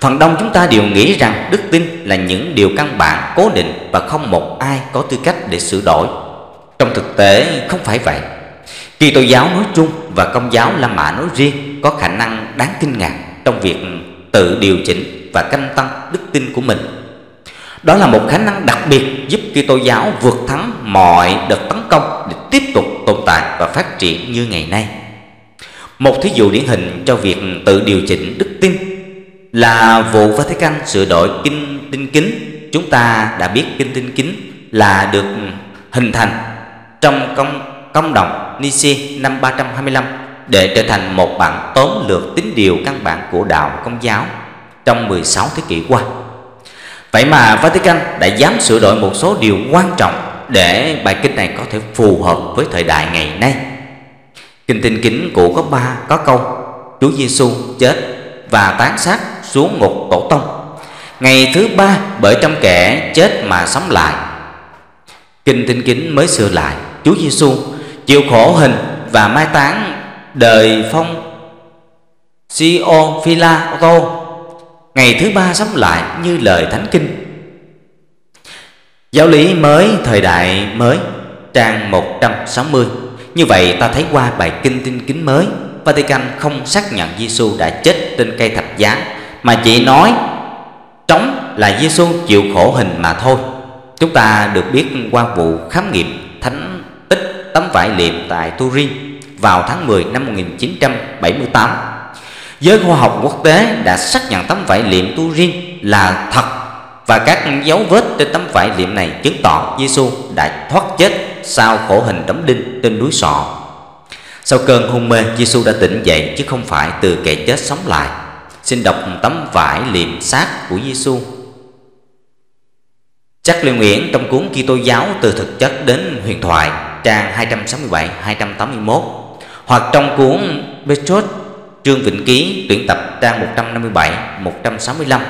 Phần đông chúng ta đều nghĩ rằng đức tin là những điều căn bản cố định và không một ai có tư cách để sửa đổi. Trong thực tế không phải vậy. Kitô giáo nói chung và Công giáo La Mã nói riêng có khả năng đáng kinh ngạc trong việc tự điều chỉnh và canh tăng đức tin của mình. Đó là một khả năng đặc biệt giúp Kitô giáo vượt thắng mọi đợt tấn công để tiếp tục tồn tại và phát triển như ngày nay. Một thí dụ điển hình cho việc tự điều chỉnh đức tin là vụ Vatican sửa đổi Kinh Tin Kính. Chúng ta đã biết Kinh Tin Kính là được hình thành trong công, công đồng Nice năm ba trăm hai mươi lăm để trở thành một bản tóm lược tín điều căn bản của đạo Công giáo trong mười sáu thế kỷ qua. Vậy mà Vatican đã dám sửa đổi một số điều quan trọng để bài kinh này có thể phù hợp với thời đại ngày nay. Kinh Tin Kính của có ba có câu Chúa Giêsu chết và tán xác xuống ngục tổ tông, ngày thứ ba bởi trong kẻ chết mà sống lại. Kinh Tin Kính mới sửa lại Chúa Giêsu chịu khổ hình và mai táng đời phong Siophilato, ngày thứ ba sống lại như lời Thánh Kinh. Giáo lý mới thời đại mới, trang một trăm sáu mươi. Như vậy ta thấy qua bài Kinh Tin Kính mới, Vatican không xác nhận Giêsu đã chết trên cây thập giá, mà chỉ nói trống là Giêsu chịu khổ hình mà thôi. Chúng ta được biết qua vụ khám nghiệm thánh tích tấm vải liệm tại Turin vào tháng mười năm một nghìn chín trăm bảy mươi tám. Giới khoa học quốc tế đã xác nhận tấm vải liệm Turin là thật và các dấu vết trên tấm vải liệm này chứng tỏ Giêsu đã thoát chết sau khổ hình đóng đinh trên núi Sọ. Sau cơn hôn mê, Giêsu đã tỉnh dậy chứ không phải từ kẻ chết sống lại. Xin đọc tấm vải liệm xác của Giêsu. Chắc Liên Nguyễn trong cuốn Kitô giáo từ thực chất đến huyền thoại, trang hai trăm sáu mươi bảy đến hai trăm tám mươi mốt, hoặc trong cuốn Petrus Trương Vĩnh Ký tuyển tập trang một trăm năm mươi bảy đến một trăm sáu mươi lăm.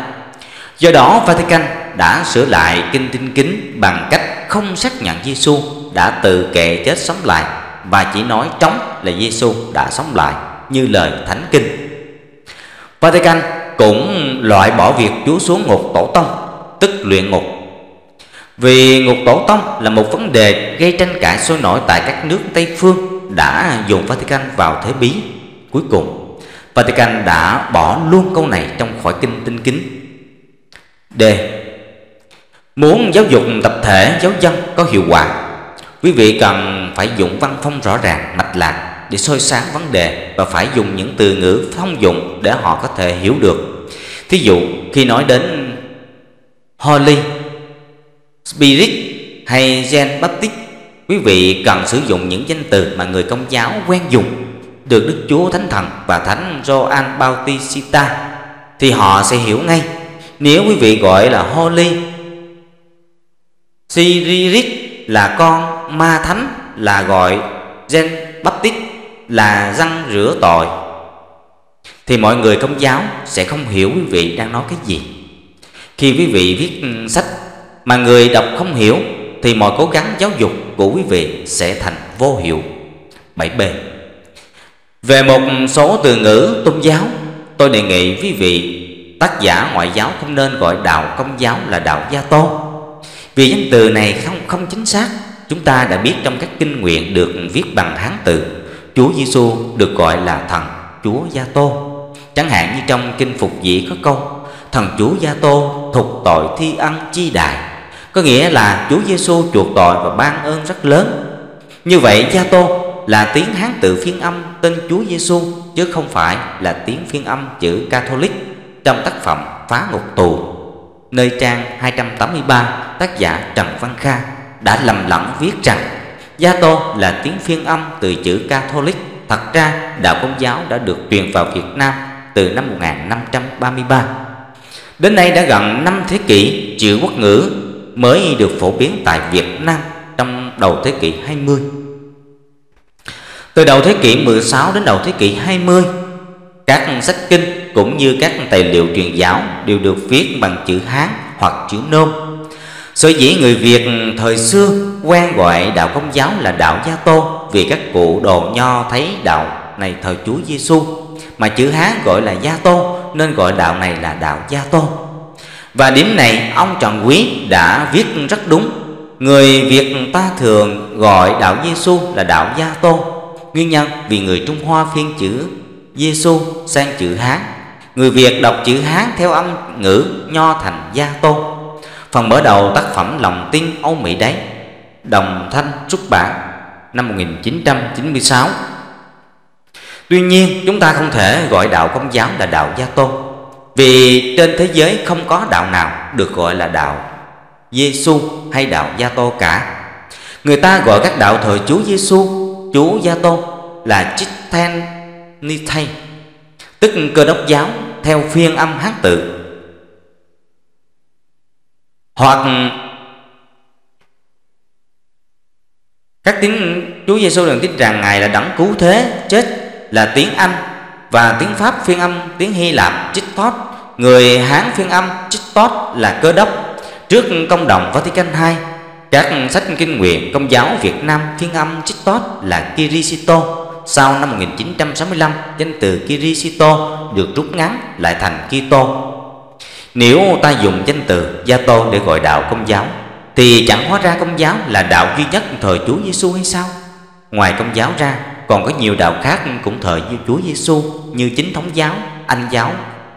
Do đó Vatican đã sửa lại Kinh Tin Kính bằng cách không xác nhận Giêsu đã từ kẻ chết sống lại và chỉ nói trống là Giêsu đã sống lại như lời Thánh Kinh. Vatican cũng loại bỏ việc Chúa xuống ngục tổ tông, tức luyện ngục, vì ngục tổ tông là một vấn đề gây tranh cãi sôi nổi tại các nước Tây phương đã dùng Vatican vào thế bí. Cuối cùng, Vatican đã bỏ luôn câu này trong khỏi Kinh Tin Kính. D. Muốn giáo dục tập thể giáo dân có hiệu quả, quý vị cần phải dùng văn phong rõ ràng, mạch lạc để soi sáng vấn đề và phải dùng những từ ngữ thông dụng để họ có thể hiểu được. Thí dụ, khi nói đến Holy Spirit hay Jean Baptist, quý vị cần sử dụng những danh từ mà người Công giáo quen dùng, được Đức Chúa Thánh Thần và Thánh Gioan Bautista, thì họ sẽ hiểu ngay. Nếu quý vị gọi là Holy Spirit là con ma thánh, là gọi Jean Baptist là răng rửa tội, thì mọi người Công giáo sẽ không hiểu quý vị đang nói cái gì. Khi quý vị viết sách mà người đọc không hiểu thì mọi cố gắng giáo dục của quý vị sẽ thành vô hiệu. bảy B. Về một số từ ngữ tôn giáo, tôi đề nghị quý vị tác giả ngoại giáo không nên gọi đạo Công giáo là đạo Gia Tô, vì danh từ này không không chính xác. Chúng ta đã biết trong các kinh nguyện được viết bằng Hán tự, Chúa Giêsu được gọi là Thần Chúa Gia Tô. Chẳng hạn như trong kinh Phục Dị có câu Thần Chúa Gia Tô thục tội thi ân chi đại, có nghĩa là Chúa Giêsu chuộc tội và ban ơn rất lớn. Như vậy Gia Tô là tiếng Hán tự phiên âm tên Chúa Giêsu chứ không phải là tiếng phiên âm chữ Catholic. Trong tác phẩm Phá Ngục Tù, nơi trang hai trăm tám mươi ba, tác giả Trần Văn Kha đã lầm lẫn viết rằng Gia Tô là tiếng phiên âm từ chữ Catholic. Thật ra đạo Công giáo đã được truyền vào Việt Nam từ năm một nghìn năm trăm ba mươi ba. Đến nay đã gần năm thế kỷ, chữ quốc ngữ mới được phổ biến tại Việt Nam trong đầu thế kỷ hai mươi. Từ đầu thế kỷ mười sáu đến đầu thế kỷ hai mươi, các sách kinh cũng như các tài liệu truyền giáo đều được viết bằng chữ Hán hoặc chữ Nôm. Sở dĩ người Việt thời xưa quen gọi đạo Công giáo là đạo Gia Tô vì các cụ đồ nho thấy đạo này thời Chúa Giêsu, mà chữ Hán gọi là Gia Tô nên gọi đạo này là đạo Gia Tô. Và điểm này ông Trần Quý đã viết rất đúng. Người Việt ta thường gọi đạo Giêsu là đạo Gia Tô, nguyên nhân vì người Trung Hoa phiên chữ Giêsu sang chữ Hán. Người Việt đọc chữ Hán theo âm ngữ Nho thành Gia Tô. Phần mở đầu tác phẩm Lòng Tin Âu Mỹ đấy, Đồng Thanh xuất bản năm một nghìn chín trăm chín mươi sáu. Tuy nhiên chúng ta không thể gọi đạo Công giáo là đạo Gia Tô, vì trên thế giới không có đạo nào được gọi là đạo Giêsu hay đạo Gia Tô cả. Người ta gọi các đạo thời Chúa Giêsu, Chúa Gia Tô là Chithan Nithai, tức Cơ Đốc giáo theo phiên âm Hán tự, hoặc các tiếng Chúa Giêsu được tin rằng Ngài là Đấng Cứu Thế, chết là tiếng Anh và tiếng Pháp phiên âm tiếng Hy Lạp Christos, người Hán phiên âm Christos là Cơ Đốc. Trước Công đồng Vatican hai, các sách kinh nguyện Công giáo Việt Nam phiên âm Christos là Kirisito. Sau năm một nghìn chín trăm sáu mươi lăm, danh từ Kirisito được rút ngắn lại thành Kitô. Nếu ta dùng danh từ Gia Tô để gọi đạo Công giáo thì chẳng hóa ra Công giáo là đạo duy nhất thời Chúa Giêsu hay sao? Ngoài Công giáo ra còn có nhiều đạo khác cũng thời như Chúa Giêsu, như Chính thống giáo, Anh giáo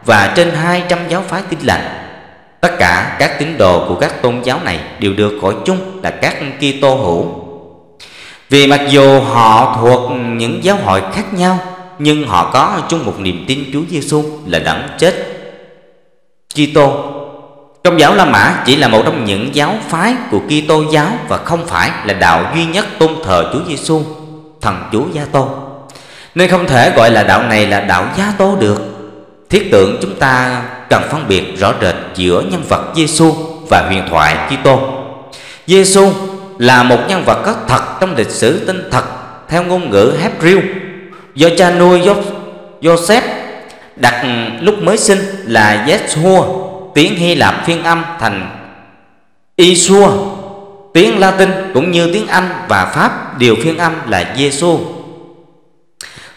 và trên hai trăm giáo phái Tin lành. Tất cả các tín đồ của các tôn giáo này đều được gọi chung là các Kitô hữu. Vì mặc dù họ thuộc những giáo hội khác nhau nhưng họ có chung một niềm tin Chúa Giêsu là Đấng chết Kitô. Công giáo La Mã chỉ là một trong những giáo phái của Kitô giáo và không phải là đạo duy nhất tôn thờ Chúa Giêsu, Thần Chúa Gia Tô, nên không thể gọi là đạo này là đạo Gia Tô được. Thiết tưởng chúng ta cần phân biệt rõ rệt giữa nhân vật Giêsu và huyền thoại Kitô. Giêsu là một nhân vật có thật trong lịch sử, tên thật theo ngôn ngữ Hebrew do cha nuôi Joseph đặt lúc mới sinh là Yeshua, tiếng Hy Lạp phiên âm thành Yeshua. Tiếng Latin cũng như tiếng Anh và Pháp đều phiên âm là Giêsu.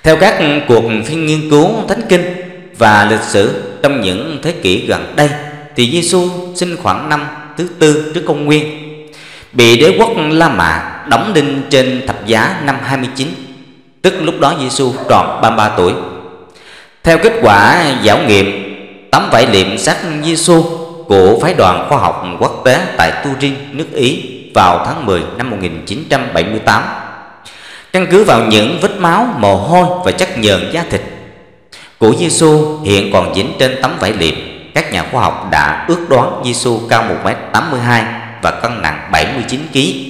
Theo các cuộc phiên nghiên cứu thánh kinh và lịch sử trong những thế kỷ gần đây thì Giêsu sinh khoảng năm thứ tư trước công nguyên, bị đế quốc La Mã đóng đinh trên thập giá năm hai mươi chín, tức lúc đó Giêsu tròn ba mươi ba tuổi. Theo kết quả giảo nghiệm tấm vải liệm xác Giêsu của phái đoàn khoa học quốc tế tại Turin, nước Ý vào tháng mười năm một nghìn chín trăm bảy mươi tám, căn cứ vào những vết máu, mồ hôi và chất nhờn da thịt của Giêsu hiện còn dính trên tấm vải liệm, các nhà khoa học đã ước đoán Giêsu cao một mét tám mươi hai và cân nặng bảy mươi chín ki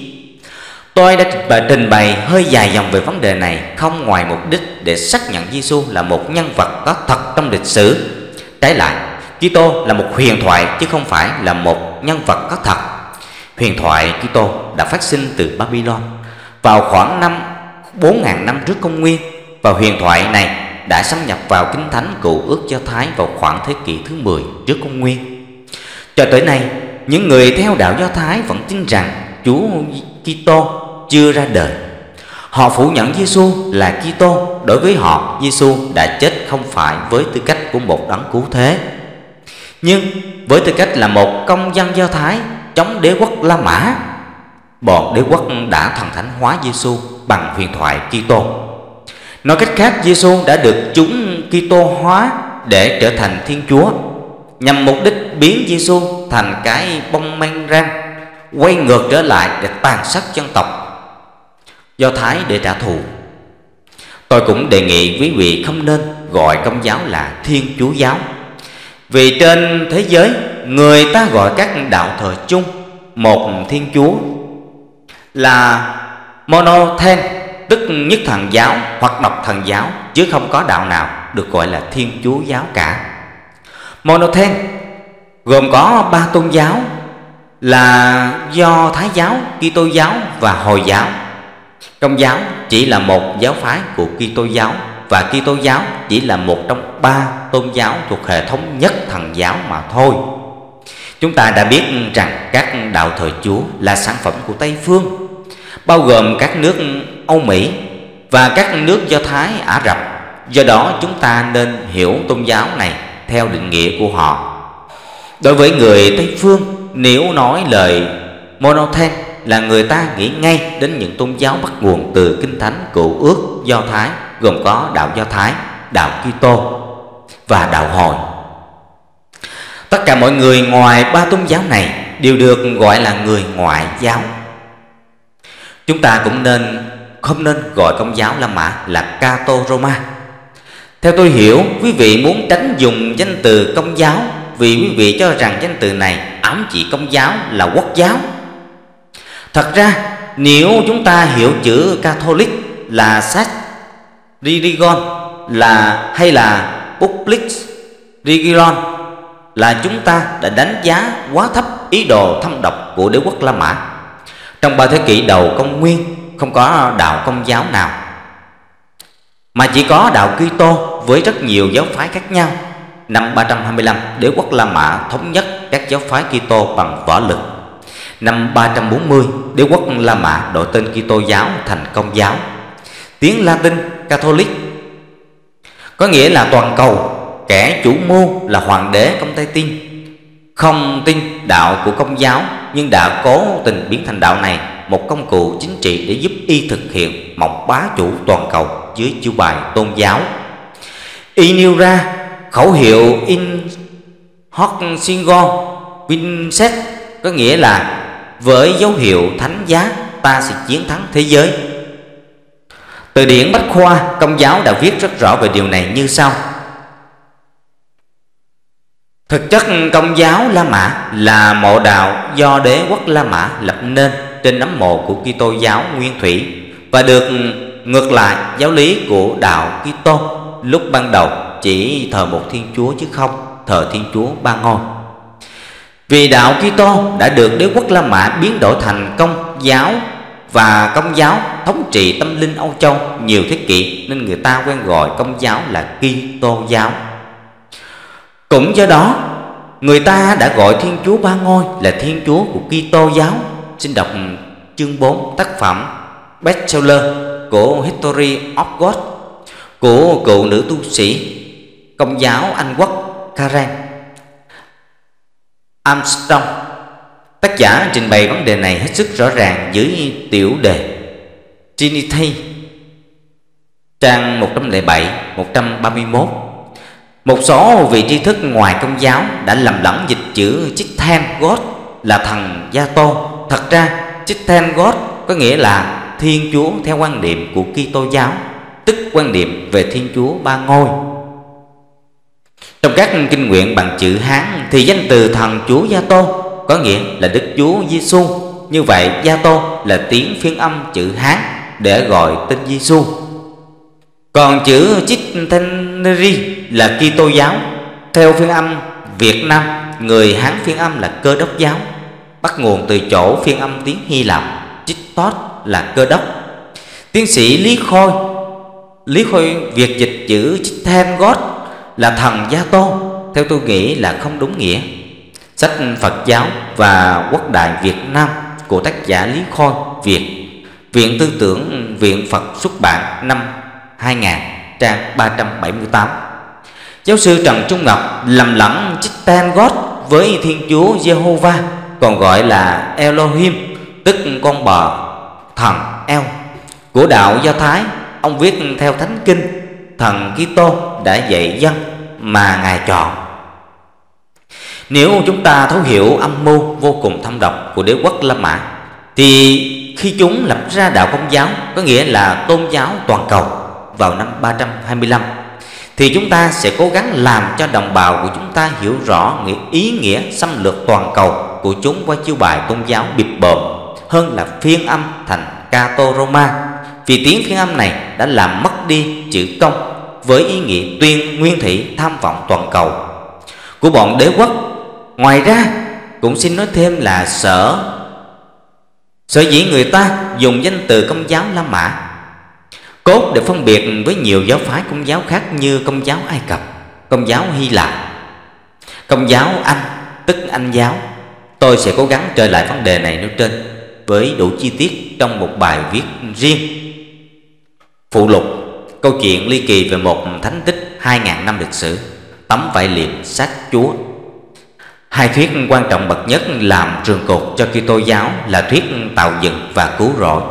lô gam. Tôi đã trình bày hơi dài dòng về vấn đề này không ngoài mục đích để xác nhận Giêsu là một nhân vật có thật trong lịch sử. Trái lại, Kitô là một huyền thoại chứ không phải là một nhân vật có thật. Huyền thoại Kitô đã phát sinh từ Babylon vào khoảng năm bốn nghìn năm trước công nguyên, và huyền thoại này đã xâm nhập vào Kinh Thánh Cựu Ước Do Thái vào khoảng thế kỷ thứ mười trước công nguyên. Cho tới nay, những người theo đạo Do Thái vẫn tin rằng Chúa Kitô chưa ra đời. Họ phủ nhận Giêsu là Kitô. Đối với họ, Giêsu đã chết không phải với tư cách của một đấng cứu thế, nhưng với tư cách là một công dân Do Thái chống đế quốc La Mã. Bọn đế quốc đã thần thánh hóa Giêsu bằng huyền thoại Kitô. Nói cách khác, Giêsu đã được chúng Kitô hóa để trở thành Thiên Chúa, nhằm mục đích biến Giêsu thành cái bông men rang quay ngược trở lại để tàn sát dân tộc Do Thái để trả thù. Tôi cũng đề nghị quý vị không nên gọi Công giáo là Thiên Chúa giáo, vì trên thế giới người ta gọi các đạo thờ chung một Thiên Chúa là monothen, tức nhất thần giáo hoặc độc thần giáo, chứ không có đạo nào được gọi là Thiên Chúa giáo cả. Monothen gồm có ba tôn giáo là Do Thái giáo, Kitô giáo và Hồi giáo. Công giáo chỉ là một giáo phái của Kitô giáo, và Kitô giáo chỉ là một trong ba tôn giáo thuộc hệ thống nhất thần giáo mà thôi. Chúng ta đã biết rằng các đạo thờ Chúa là sản phẩm của Tây phương, bao gồm các nước Âu Mỹ và các nước Do Thái, Ả Rập. Do đó chúng ta nên hiểu tôn giáo này theo định nghĩa của họ. Đối với người Tây phương, nếu nói lời monothen là người ta nghĩ ngay đến những tôn giáo bắt nguồn từ Kinh Thánh Cựu Ước Do Thái, gồm có đạo Do Thái, đạo Kitô và đạo Hồi. Tất cả mọi người ngoài ba tôn giáo này đều được gọi là người ngoại giáo. Chúng ta cũng nên không nên gọi Công giáo La Mã là Cato Roma. Theo tôi hiểu, quý vị muốn tránh dùng danh từ Công giáo vì quý vị cho rằng danh từ này ám chỉ Công giáo là quốc giáo. Thật ra, nếu chúng ta hiểu chữ Catholic là Sacrilegion là hay là Public Religion là chúng ta đã đánh giá quá thấp ý đồ thâm độc của đế quốc La Mã. Trong ba thế kỷ đầu công nguyên, không có đạo Công giáo nào, mà chỉ có đạo Kitô với rất nhiều giáo phái khác nhau. Năm ba trăm hai mươi lăm, đế quốc La Mã thống nhất các giáo phái Kitô bằng võ lực. Năm ba trăm bốn mươi, đế quốc La Mã đổi tên Kitô giáo thành Công giáo. Tiếng Latin Catholic có nghĩa là toàn cầu. Kẻ chủ mưu là hoàng đế Công Tây Tin không tin đạo của Công giáo, nhưng đã cố tình biến thành đạo này một công cụ chính trị để giúp y thực hiện mộng bá chủ toàn cầu dưới chiêu bài tôn giáo. Y nêu ra khẩu hiệu in hoc singo vincet, có nghĩa là với dấu hiệu thánh giá ta sẽ chiến thắng thế giới. Từ điển Bách Khoa, Công giáo đã viết rất rõ về điều này như sau: thực chất Công giáo La Mã là mộ đạo do đế quốc La Mã lập nên trên nấm mồ của Kitô giáo nguyên thủy, và được ngược lại giáo lý của đạo Kitô lúc ban đầu chỉ thờ một Thiên Chúa chứ không thờ Thiên Chúa ba ngôi. Vì đạo Kitô đã được đế quốc La Mã biến đổi thành Công giáo, và Công giáo thống trị tâm linh Âu Châu nhiều thế kỷ, nên người ta quen gọi Công giáo là Kitô giáo. Cũng do đó, người ta đã gọi Thiên Chúa ba ngôi là Thiên Chúa của Kitô giáo. Xin đọc chương bốn tác phẩm bestseller của History of God của cựu nữ tu sĩ Công giáo Anh Quốc Karen Armstrong. Tác giả trình bày vấn đề này hết sức rõ ràng dưới tiểu đề Trinity, trang một trăm lẻ bảy, một trăm ba mươi mốt. Một số vị tri thức ngoài Công giáo đã lầm lẫn dịch chữ Chithan God là thần Gia Tô. Thật ra Chithan God có nghĩa là Thiên Chúa theo quan niệm của Kitô giáo, tức quan niệm về Thiên Chúa ba ngôi. Trong các kinh nguyện bằng chữ Hán thì danh từ thần Chúa Gia Tô có nghĩa là Đức Chúa Giêsu. Như vậy Gia Tô là tiếng phiên âm chữ Hán để gọi tên Giêsu. Còn chữ Chithaneri là Kitô giáo theo phiên âm Việt Nam. Người Hán phiên âm là Cơ đốc giáo, bắt nguồn từ chỗ phiên âm tiếng Hy Lạp Chittot là Cơ đốc. Tiến sĩ Lý Khôi Lý Khôi Việt dịch chữ Chithan God là thần Gia Tô theo tôi nghĩ là không đúng nghĩa. Sách Phật giáo và Quốc đại Việt Nam của tác giả Lý Khôi, Việt, Viện Tư tưởng Viện Phật xuất bản năm hai nghìn, trang ba trăm bảy mươi tám. Giáo sư Trần Trung Ngọc lầm lẫn chích Tan God với Thiên Chúa Jehovah, còn gọi là Elohim, tức con bò, thần El của đạo Do Thái. Ông viết theo Thánh Kinh, thần Kitô đã dạy dân mà Ngài chọn. Nếu chúng ta thấu hiểu âm mưu vô cùng thâm độc của đế quốc La Mã, thì khi chúng lập ra đạo Công giáo, có nghĩa là tôn giáo toàn cầu, vào năm ba trăm hai mươi lăm, thì chúng ta sẽ cố gắng làm cho đồng bào của chúng ta hiểu rõ nghĩa ý nghĩa xâm lược toàn cầu của chúng qua chiêu bài tôn giáo bịp bợm hơn là phiên âm thành Cato Roma, vì tiếng phiên âm này đã làm mất đi chữ công với ý nghĩa tuyên nguyên thủy tham vọng toàn cầu của bọn đế quốc. Ngoài ra cũng xin nói thêm là sở sở dĩ người ta dùng danh từ Công giáo La Mã cốt để phân biệt với nhiều giáo phái Công giáo khác như Công giáo Ai Cập, Công giáo Hy Lạp, Công giáo Anh tức Anh giáo. Tôi sẽ cố gắng trở lại vấn đề này nêu trên với đủ chi tiết trong một bài viết riêng. Phụ lục: câu chuyện ly kỳ về một thánh tích hai nghìn năm lịch sử, tấm vải liệm xác Chúa. Hai thuyết quan trọng bậc nhất làm trường cột cho Kitô giáo là thuyết tạo dựng và cứu rỗi.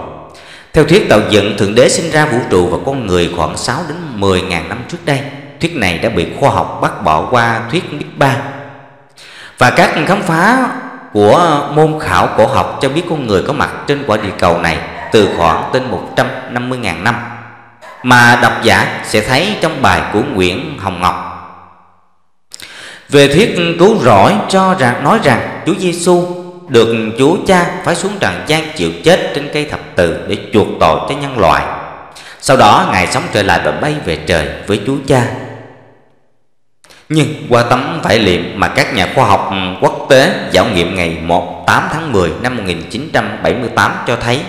Theo thuyết tạo dựng, Thượng Đế sinh ra vũ trụ và con người khoảng sáu đến mười nghìn năm trước đây. Thuyết này đã bị khoa học bác bỏ qua thuyết Big Bang. Và các khám phá của môn khảo cổ học cho biết con người có mặt trên quả địa cầu này từ khoảng trên một trăm năm mươi nghìn năm, mà độc giả sẽ thấy trong bài của Nguyễn Hồng Ngọc. Về thuyết cứu rỗi cho rằng nói rằng Chúa Giêsu được Chúa Cha phái xuống trần gian chịu chết trên cây thập tự để chuộc tội cho nhân loại. Sau đó Ngài sống trở lại và bay về trời với Chúa Cha, nhưng qua tấm vải liệm mà các nhà khoa học quốc tế giảo nghiệm ngày mùng tám tháng mười năm một nghìn chín trăm bảy mươi tám cho thấy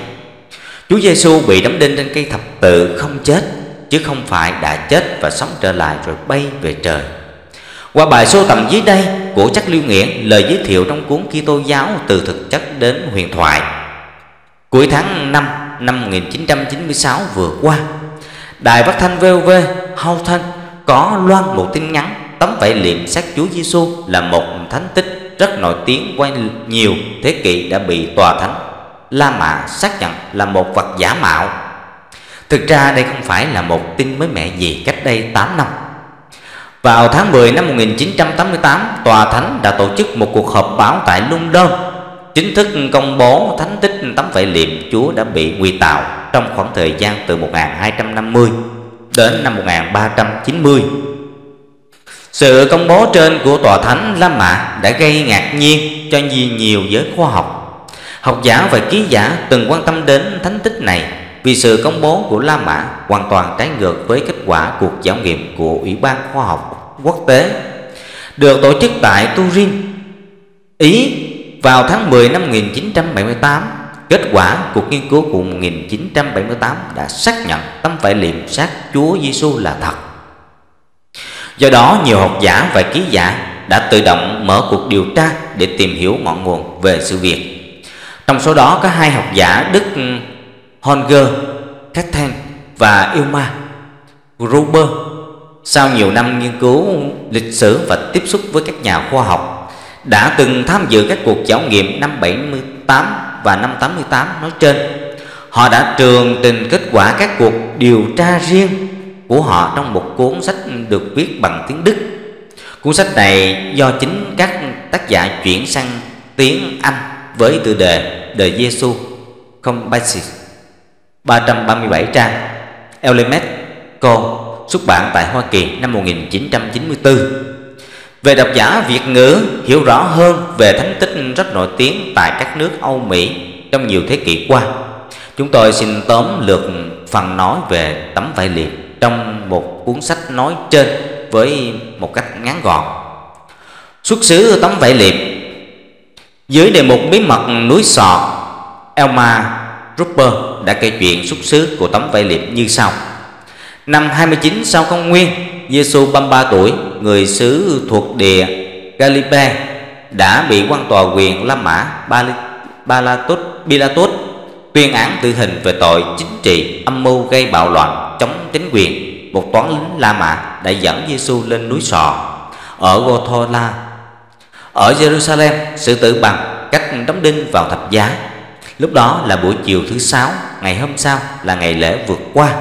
Chúa Giêsu bị đóng đinh trên cây thập tự không chết, chứ không phải đã chết và sống trở lại rồi bay về trời. Qua bài sưu tầm dưới đây của Trác Lưu Nghĩa, lời giới thiệu trong cuốn Kitô giáo từ thực chất đến huyền thoại, cuối tháng năm năm một nghìn chín trăm chín mươi sáu vừa qua, Đài Phát thanh vê o vê Houghton có loan một tin nhắn tấm vải liệm xác Chúa Giêsu là một thánh tích rất nổi tiếng qua nhiều thế kỷ đã bị tòa thánh La Mã xác nhận là một vật giả mạo. Thực ra đây không phải là một tin mới mẻ gì cách đây tám năm. Vào tháng mười năm một nghìn chín trăm tám mươi tám, tòa thánh đã tổ chức một cuộc họp báo tại London chính thức công bố thánh tích tấm vải liệm Chúa đã bị ngụy tạo trong khoảng thời gian từ một nghìn hai trăm năm mươi đến năm một nghìn ba trăm chín mươi. Sự công bố trên của tòa thánh La Mã đã gây ngạc nhiên cho nhiều giới khoa học. Học giả và ký giả từng quan tâm đến thánh tích này vì sự công bố của La Mã hoàn toàn trái ngược với kết quả cuộc giảo nghiệm của Ủy ban Khoa học Quốc tế được tổ chức tại Turin, Ý vào tháng mười năm một nghìn chín trăm bảy mươi tám. Kết quả cuộc nghiên cứu của một nghìn chín trăm bảy mươi tám đã xác nhận tấm vải liệm xác Chúa Giêsu là thật. Do đó, nhiều học giả và ký giả đã tự động mở cuộc điều tra để tìm hiểu ngọn nguồn về sự việc. Trong số đó có hai học giả Đức Holger Cát Thy và Ilma Gruber. Sau nhiều năm nghiên cứu lịch sử và tiếp xúc với các nhà khoa học đã từng tham dự các cuộc giảo nghiệm năm bảy mươi tám và năm tám mươi tám nói trên, họ đã tường trình kết quả các cuộc điều tra riêng của họ trong một cuốn sách được viết bằng tiếng Đức. Cuốn sách này do chính các tác giả chuyển sang tiếng Anh với tựa đề Đời Giêsu không basis, ba trăm ba mươi bảy trang, Element Co, xuất bản tại Hoa Kỳ năm một nghìn chín trăm chín mươi tư. Về độc giả Việt ngữ hiểu rõ hơn về thánh tích rất nổi tiếng tại các nước Âu Mỹ trong nhiều thế kỷ qua, chúng tôi xin tóm lược phần nói về tấm vải liệm trong một cuốn sách nói trên với một cách ngắn gọn. Xuất xứ tấm vải liệm dưới đề mục bí mật núi Sọ, Elma Rupert đã kể chuyện xuất xứ của tấm vải liệm như sau. Năm hai mươi chín sau Công nguyên, Giêsu ba mươi ba tuổi, người xứ thuộc địa Galilee đã bị quan tòa quyền La Mã Pilatus tuyên án tử hình về tội chính trị âm mưu gây bạo loạn chống chính quyền. Một toán lính La Mã đã dẫn Giêsu lên núi Sọ ở Gothola. Ở Jerusalem, xử tử bằng cách đóng đinh vào thập giá. Lúc đó là buổi chiều thứ sáu, ngày hôm sau là ngày lễ vượt qua.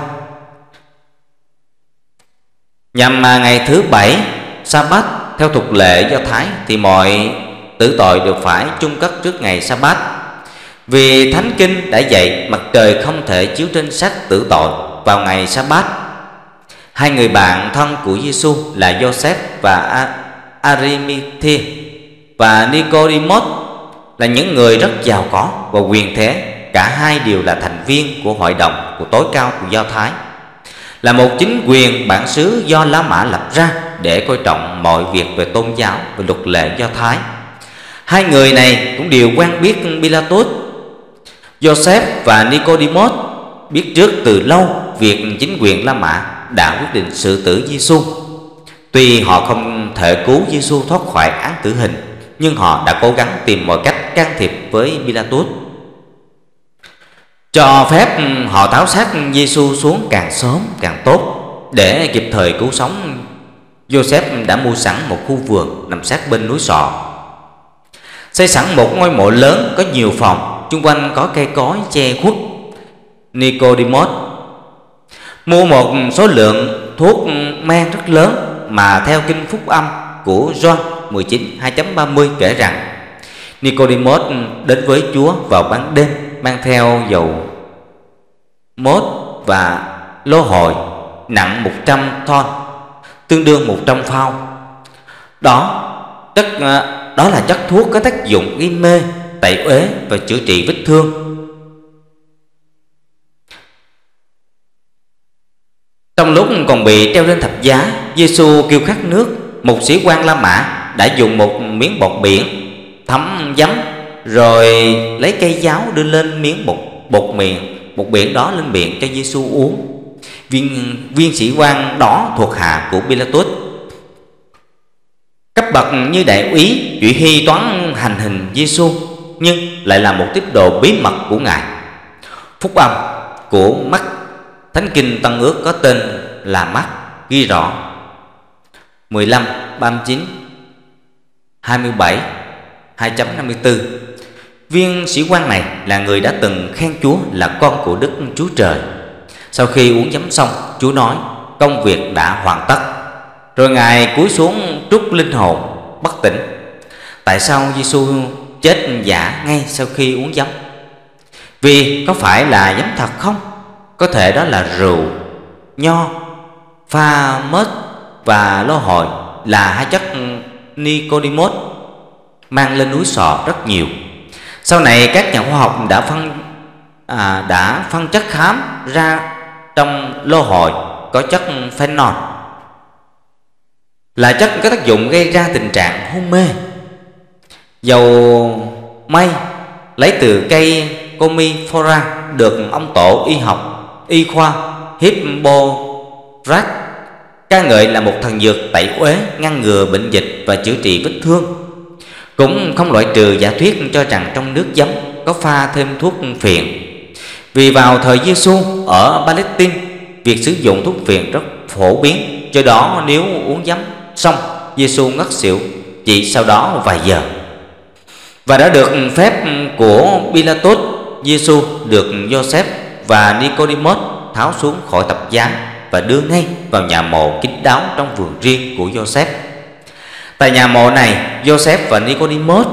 Nhằm ngày thứ bảy, Sa-bát, theo tục lệ Do Thái thì mọi tử tội đều phải chôn cất trước ngày Sa-bát. Vì Thánh Kinh đã dạy mặt trời không thể chiếu trên xác tử tội vào ngày Sa-bát. Hai người bạn thân của Giêsu là Joseph và Arimathea và Nicodemus là những người rất giàu có và quyền thế. Cả hai đều là thành viên của hội đồng của tối cao của Do Thái, là một chính quyền bản xứ do La Mã lập ra để coi trọng mọi việc về tôn giáo và luật lệ Do Thái. Hai người này cũng đều quen biết Pilatus. Joseph và Nicodemus biết trước từ lâu việc chính quyền La Mã đã quyết định xử tử Giêsu. Tuy họ không thể cứu Giêsu thoát khỏi án tử hình, nhưng họ đã cố gắng tìm mọi cách can thiệp với Pilatus, cho phép họ tháo xác Giêsu xuống càng sớm càng tốt. Để kịp thời cứu sống, Joseph đã mua sẵn một khu vườn nằm sát bên núi Sọ, xây sẵn một ngôi mộ lớn có nhiều phòng, xung quanh có cây cối che khuất. Nicodemus mua một số lượng thuốc men rất lớn mà theo kinh Phúc Âm của John mười chín hai chấm ba mươi kể rằng Nicodemus đến với Chúa vào ban đêm, mang theo dầu mốt và lô hồi nặng một trăm thon, tương đương một trăm phao. Đó chất, đó là chất thuốc có tác dụng gây mê, tẩy uế và chữa trị vết thương. Trong lúc còn bị treo lên thập giá, Giêsu kêu khát nước. Một sĩ quan La Mã đã dùng một miếng bột biển thấm giấm, rồi lấy cây giáo đưa lên miếng bột bột miệng bột biển đó lên miệng cho Giêsu uống. Viên viên sĩ quan đó thuộc hạ của Pilatus, cấp bậc như đại úy, chỉ huy toán hành hình Giêsu, nhưng lại là một tín đồ bí mật của ngài. Phúc Âm của Mắc, Thánh Kinh Tân Ước có tên là Mắc, ghi rõ mười lăm, ba mươi chín, hai mươi bảy, hai trăm năm mươi tư. Viên sĩ quan này là người đã từng khen Chúa là con của Đức Chúa Trời. Sau khi uống giấm xong, Chúa nói công việc đã hoàn tất, rồi ngài cúi xuống trút linh hồn bất tỉnh. Tại sao Giêsu chết giả ngay sau khi uống giấm? Vì có phải là giấm thật không? Có thể đó là rượu, nho, pha mết và lô hồi, là hai chất Nicodemus mang lên núi Sọ rất nhiều. Sau này các nhà khoa học đã phân à, đã phân chất khám ra trong lô hồi có chất phenol, là chất có tác dụng gây ra tình trạng hôn mê. Dầu may lấy từ cây comifora được ông tổ y học y khoa Hippocrates ca ngợi là một thần dược tẩy uế, ngăn ngừa bệnh dịch và chữa trị vết thương. Cũng không loại trừ giả thuyết cho rằng trong nước giấm có pha thêm thuốc phiện, vì vào thời Giêsu ở Palestine, việc sử dụng thuốc phiện rất phổ biến. Do đó nếu uống giấm xong, Giêsu ngất xỉu chỉ sau đó vài giờ. Và đã được phép của Pilatus, Giêsu được Joseph và Nicodemus tháo xuống khỏi thập giá và đưa ngay vào nhà mộ kín đáo trong vườn riêng của Joseph. Tại nhà mộ này, Joseph và Nicodemus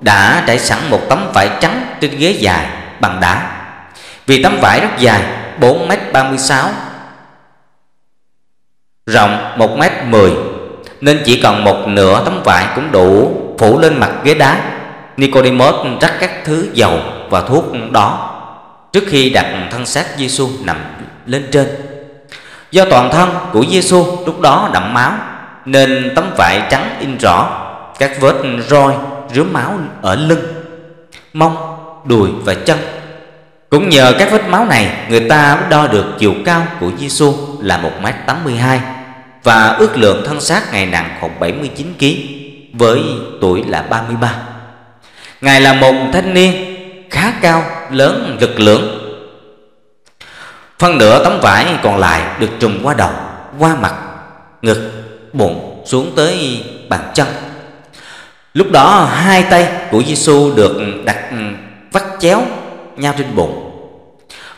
đã trải sẵn một tấm vải trắng trên ghế dài bằng đá. Vì tấm vải rất dài bốn mét ba mươi sáu, rộng một mét mười, nên chỉ còn một nửa tấm vải cũng đủ phủ lên mặt ghế đá. Nicodemus rắc các thứ dầu và thuốc đó trước khi đặt thân xác Giêsu nằm lên trên. Do toàn thân của Giêsu lúc đó đẫm máu, nên tấm vải trắng in rõ các vết roi rướm máu ở lưng, mông, đùi và chân. Cũng nhờ các vết máu này, người ta đo được chiều cao của Giêsu là một mét tám mươi hai và ước lượng thân xác ngài nặng khoảng bảy mươi chín ký. với tuổi là ba mươi ba. Ngài là một thanh niên khá cao, lớn, lực lưỡng. Phân nửa tấm vải còn lại được trùm qua đầu, qua mặt, ngực, bụng xuống tới bàn chân. Lúc đó hai tay của Giêsu được đặt vắt chéo nhau trên bụng.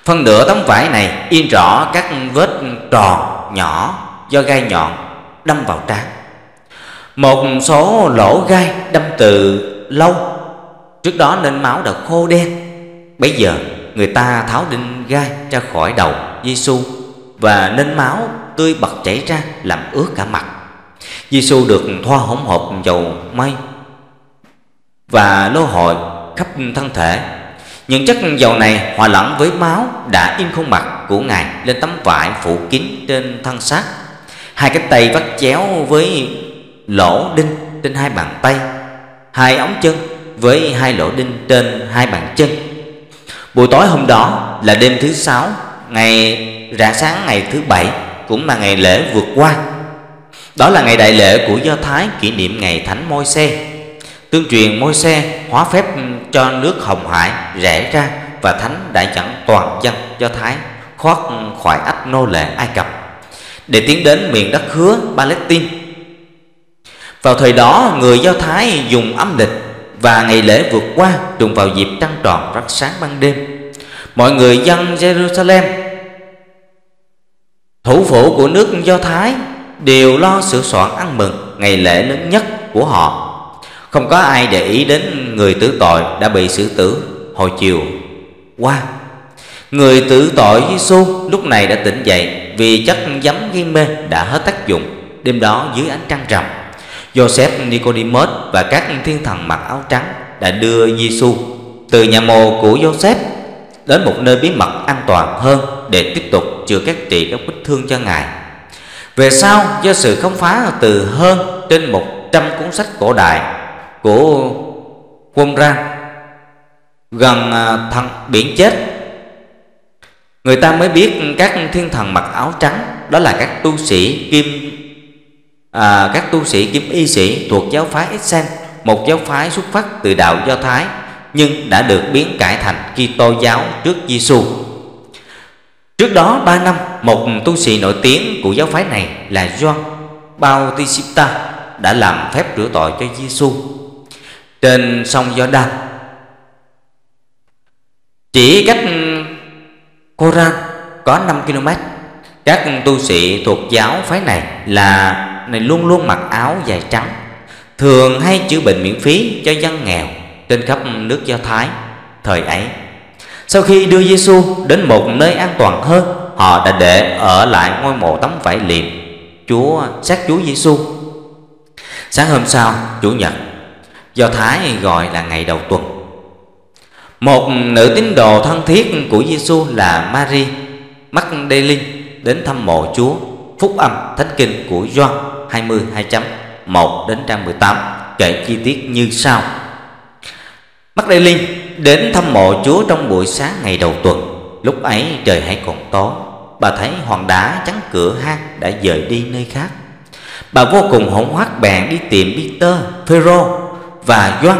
Phân nửa tấm vải này in rõ các vết tròn nhỏ do gai nhọn đâm vào trán. Một số lỗ gai đâm từ lâu trước đó nên máu đã khô đen. Bây giờ người ta tháo đinh gai ra khỏi đầu Giêsu và nên máu tươi bật chảy ra làm ướt cả mặt. Giêsu được thoa hỗn hợp dầu may và lô hội khắp thân thể. Những chất dầu này hòa lẫn với máu đã in khuôn mặt của Ngài lên tấm vải phủ kín trên thân xác. Hai cánh tay vắt chéo với lỗ đinh trên hai bàn tay, hai ống chân với hai lỗ đinh trên hai bàn chân. Buổi tối hôm đó là đêm thứ sáu, ngày rạng sáng ngày thứ bảy, cũng là ngày lễ vượt qua. Đó là ngày đại lễ của Do Thái kỷ niệm ngày Thánh Môi-se. Tương truyền Môi-se hóa phép cho nước Hồng Hải rẽ ra và Thánh đã dẫn toàn dân Do Thái thoát khỏi ách nô lệ Ai Cập để tiến đến miền đất hứa Palestine. Vào thời đó, người Do Thái dùng âm lịch và ngày lễ vượt qua trùng vào dịp trăng tròn rắc sáng ban đêm. Mọi người dân Jerusalem, thủ phủ của nước Do Thái, đều lo sửa soạn ăn mừng ngày lễ lớn nhất của họ. Không có ai để ý đến người tử tội đã bị xử tử hồi chiều qua. Người tử tội Giêsu lúc này đã tỉnh dậy vì chất giấm gây mê đã hết tác dụng. Đêm đó dưới ánh trăng rằm, Joseph, Nicodemus và các thiên thần mặc áo trắng đã đưa Giêsu từ nhà mồ của Joseph đến một nơi bí mật an toàn hơn để tiếp tục chữa các trị các vết thương cho Ngài. Về sau, do sự khám phá từ hơn trên một trăm cuốn sách cổ đại của quân ra gần thần biển chết, người ta mới biết các thiên thần mặc áo trắng đó là các tu sĩ kim à, các tu sĩ kim y sĩ thuộc giáo phái Essene, một giáo phái xuất phát từ đạo Do Thái nhưng đã được biến cải thành Kitô giáo trước Giêsu. Trước đó ba năm, một tu sĩ nổi tiếng của giáo phái này là John Paul đã làm phép rửa tội cho Giêsu trên sông Giođan. Chỉ cách Coran có năm ki lô mét, các tu sĩ thuộc giáo phái này là này luôn luôn mặc áo dài trắng, thường hay chữa bệnh miễn phí cho dân nghèo trên khắp nước Do Thái thời ấy. Sau khi đưa Giêsu đến một nơi an toàn hơn, họ đã để ở lại ngôi mộ tấm vải liệm Chúa xác Chúa Giêsu. Sáng hôm sau, Chủ nhật, Do Thái gọi là ngày đầu tuần, một nữ tín đồ thân thiết của Giêsu là Mary Magdalene đến thăm mộ Chúa. Phúc âm Thánh Kinh của Gioan hai mươi hai chấm một đến trang mười tám kể chi tiết như sau. Magdalene đến thăm mộ Chúa trong buổi sáng ngày đầu tuần. Lúc ấy trời hãy còn tối, bà thấy hòn đá chắn cửa hang đã dời đi nơi khác. Bà vô cùng hỗn hoắc bèn đi tìm Peter, Phêrô và Gioan,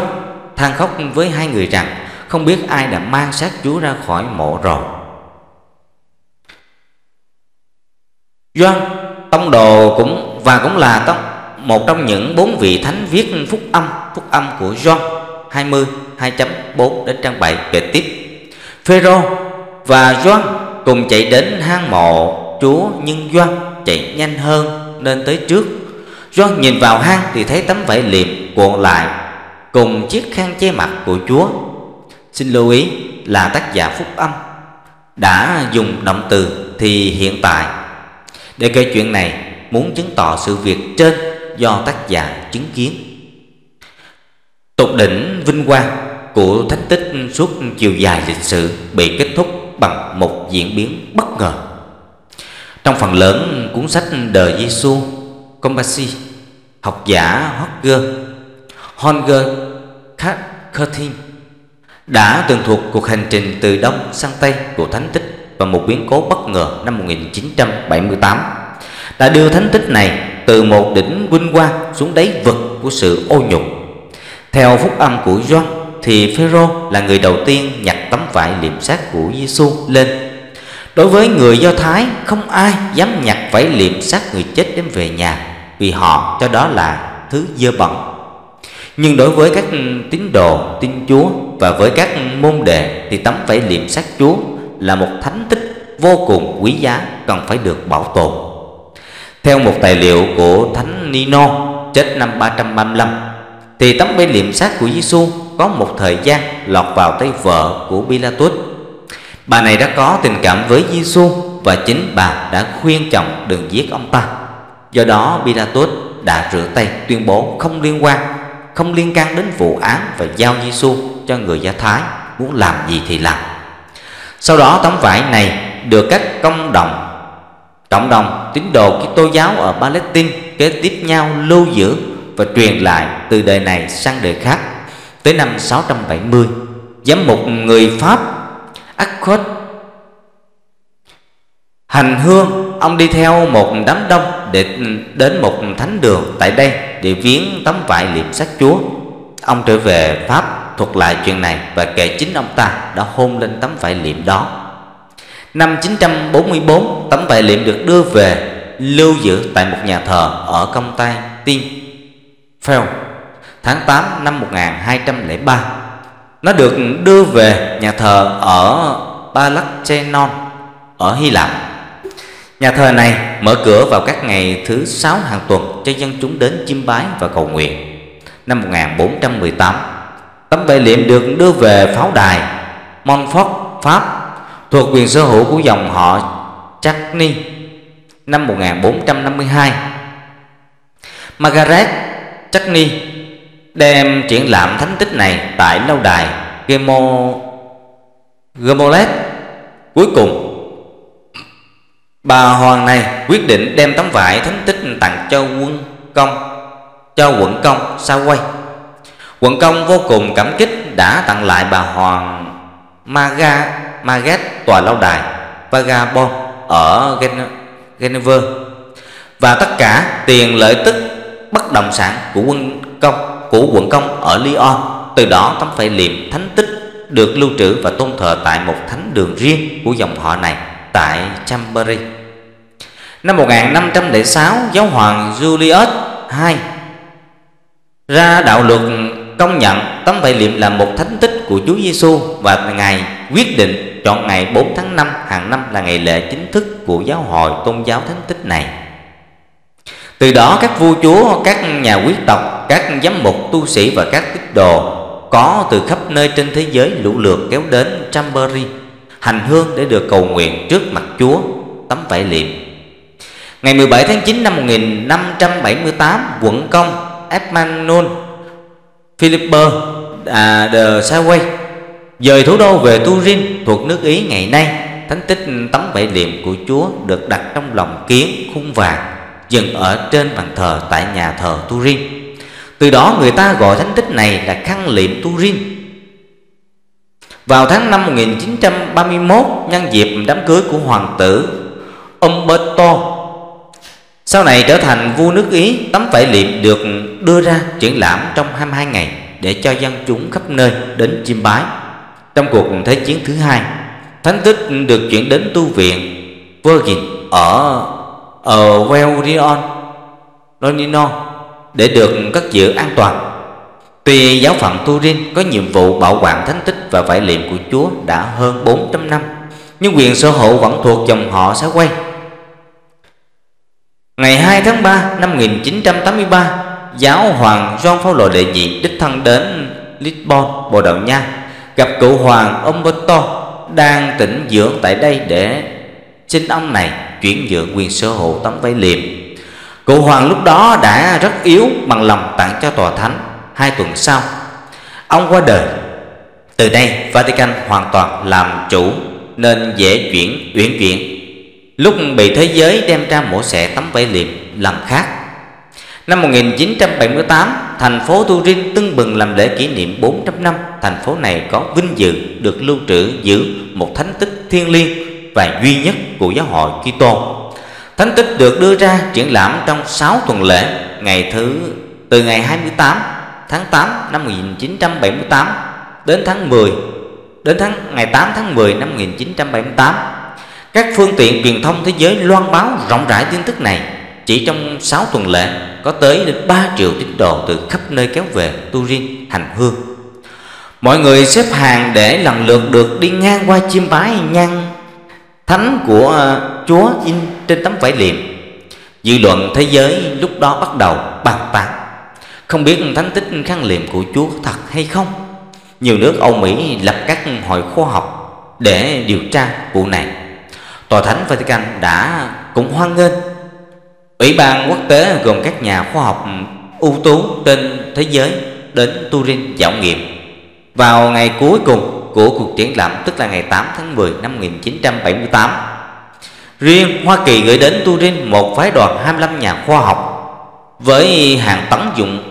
than khóc với hai người rằng không biết ai đã mang xác Chúa ra khỏi mộ rồi. Gioan, tông đồ cũng và cũng là tông, một trong những bốn vị thánh viết phúc âm, phúc âm của Gioan hai mươi hai chấm bốn đến trang bảy kể tiếp. Phêrô và Gioan cùng chạy đến hang mộ Chúa nhưng Gioan chạy nhanh hơn nên tới trước. Gioan nhìn vào hang thì thấy tấm vải liệm cuộn lại cùng chiếc khăn che mặt của Chúa. Xin lưu ý là tác giả phúc âm đã dùng động từ thì hiện tại để kể chuyện này, muốn chứng tỏ sự việc trên do tác giả chứng kiến. Tục đỉnh vinh quang của thánh tích suốt chiều dài lịch sử bị kết thúc bằng một diễn biến bất ngờ. Trong phần lớn cuốn sách đời Giêsu Compassi, học giả Holger Holger Kathertin đã tường thuật cuộc hành trình từ Đông sang Tây của thánh tích và một biến cố bất ngờ năm một nghìn chín trăm bảy mươi tám đã đưa thánh tích này từ một đỉnh vinh quang xuống đáy vực của sự ô nhục. Theo phúc âm của Gioan thì Phêrô là người đầu tiên nhặt tấm vải liệm xác của Giêsu lên. Đối với người Do Thái, không ai dám nhặt vải liệm xác người chết đem về nhà, vì họ cho đó là thứ dơ bẩn. Nhưng đối với các tín đồ tin Chúa và với các môn đệ thì tấm vải liệm xác Chúa là một thánh tích vô cùng quý giá, cần phải được bảo tồn. Theo một tài liệu của Thánh Nino chết năm ba trăm ba mươi lăm thì tấm vải liệm xác của Giêsu có một thời gian lọt vào tay vợ của Pilatus. Bà này đã có tình cảm với Giêsu và chính bà đã khuyên chồng đừng giết ông ta. Do đó Pilatus đã rửa tay tuyên bố không liên quan, không liên can đến vụ án và giao Giêsu cho người Do Thái muốn làm gì thì làm. Sau đó tấm vải này được các công đồng cộng đồng tín đồ Kitô giáo ở Palestine kế tiếp nhau lưu giữ và truyền lại từ đời này sang đời khác. Tới năm sáu trăm bảy mươi, giám mục người Pháp Accord hành hương, ông đi theo một đám đông để đến một thánh đường tại đây để viếng tấm vải liệm xác Chúa. Ông trở về Pháp thuật lại chuyện này và kể chính ông ta đã hôn lên tấm vải liệm đó. Năm chín trăm bốn mươi tư, tấm vải liệm được đưa về lưu giữ tại một nhà thờ ở Công Tay Tiên Phèo. Tháng tám năm một nghìn hai trăm lẻ ba, nó được đưa về nhà thờ ở Palaktenon ở Hy Lạp. Nhà thờ này mở cửa vào các ngày thứ sáu hàng tuần cho dân chúng đến chiêm bái và cầu nguyện. Năm một nghìn bốn trăm mười tám, tấm vải liệm được đưa về pháo đài Montfort, Pháp, thuộc quyền sở hữu của dòng họ Chakni. Năm một nghìn bốn trăm năm mươi hai, Margaret Chakni đem triển lãm thánh tích này tại lâu đài Gemolet. Cuối cùng, bà hoàng này quyết định đem tấm vải thánh tích tặng cho quân công, cho quận công Sa Quay. Quận công vô cùng cảm kích đã tặng lại bà hoàng Maga Maget tòa lâu đài Vagabond ở Geneva và tất cả tiền lợi tức bất động sản của quân công. của quận công ở Lyon. Từ đó tấm vải liệm thánh tích được lưu trữ và tôn thờ tại một thánh đường riêng của dòng họ này tại Chambéry. Năm một nghìn năm trăm lẻ sáu, giáo hoàng Julius đệ nhị ra đạo luật công nhận tấm vải liệm là một thánh tích của Chúa Giêsu và ngài quyết định chọn ngày bốn tháng năm hàng năm là ngày lễ chính thức của giáo hội tôn giáo thánh tích này. Từ đó các vua chúa, các nhà quý tộc, các giám mục, tu sĩ và các tín đồ có từ khắp nơi trên thế giới lũ lượt kéo đến Chambéry hành hương để được cầu nguyện trước mặt Chúa tấm vải liệm. Ngày mười bảy tháng chín năm một nghìn năm trăm bảy mươi tám, quận công Emmanuel Philippe à, de Savoie dời thủ đô về Turin thuộc nước Ý ngày nay. Thánh tích tấm vải liệm của Chúa được đặt trong lòng kiến khung vàng dựng ở trên bàn thờ tại nhà thờ Turin. Từ đó người ta gọi thánh tích này là khăn liệm Turin. Vào tháng năm một nghìn chín trăm ba mươi mốt, nhân dịp đám cưới của hoàng tử Umberto, sau này trở thành vua nước Ý, tấm vải liệm được đưa ra triển lãm trong hai mươi hai ngày để cho dân chúng khắp nơi đến chiêm bái. Trong cuộc Thế chiến thứ hai, thánh tích được chuyển đến tu viện Virgin ở ở Oregon, Oregon để được cất giữ an toàn. Tuy giáo phận Turin có nhiệm vụ bảo quản thánh tích và vải liệm của Chúa đã hơn bốn trăm năm, nhưng quyền sở hữu vẫn thuộc dòng họ Sa Quay. Ngày hai tháng ba năm một nghìn chín trăm tám mươi ba, giáo hoàng Gioan Phaolô đệ nhị đích thân đến Lisbon, Bồ Đào Nha, gặp cựu hoàng Umberto đang tĩnh dưỡng tại đây để xin ông này chuyển nhượng quyền sở hữu tấm vải liệm. Cụ hoàng lúc đó đã rất yếu, bằng lòng tặng cho tòa thánh. Hai tuần sau, ông qua đời. Từ đây Vatican hoàn toàn làm chủ nên dễ chuyển uyển chuyển. Lúc bị thế giới đem ra mổ xẻ tấm vải liệm làm khác. Năm một nghìn chín trăm bảy mươi tám, thành phố Turin tưng bừng làm lễ kỷ niệm bốn trăm năm. Thành phố này có vinh dự được lưu trữ giữ một thánh tích thiêng liêng và duy nhất của giáo hội Kitô. Thánh tích được đưa ra triển lãm trong sáu tuần lễ, ngày thứ từ ngày hai mươi tám tháng tám năm một nghìn chín trăm bảy mươi tám đến tháng mười đến tháng ngày tám tháng mười năm một nghìn chín trăm bảy mươi tám. Các phương tiện truyền thông thế giới loan báo rộng rãi tin tức này. Chỉ trong sáu tuần lễ có tới đến ba triệu tín đồ từ khắp nơi kéo về Turin hành hương. Mọi người xếp hàng để lần lượt được đi ngang qua chiêm bái nhang thánh của uh, Chúa in trên tấm vải liệm. Dư luận thế giới lúc đó bắt đầu bàn tán không biết thánh tích khăn liệm của Chúa thật hay không. Nhiều nước Âu Mỹ lập các hội khoa học để điều tra vụ này. Tòa Thánh Vatican đã cũng hoan nghênh. Ủy ban quốc tế gồm các nhà khoa học ưu tú trên thế giới đến Turin dạo nghiệm. Vào ngày cuối cùng của cuộc triển lãm, tức là ngày tám tháng mười năm một nghìn chín trăm bảy mươi tám, riêng Hoa Kỳ gửi đến Turin một phái đoàn hai mươi lăm nhà khoa học với hàng tấn dụng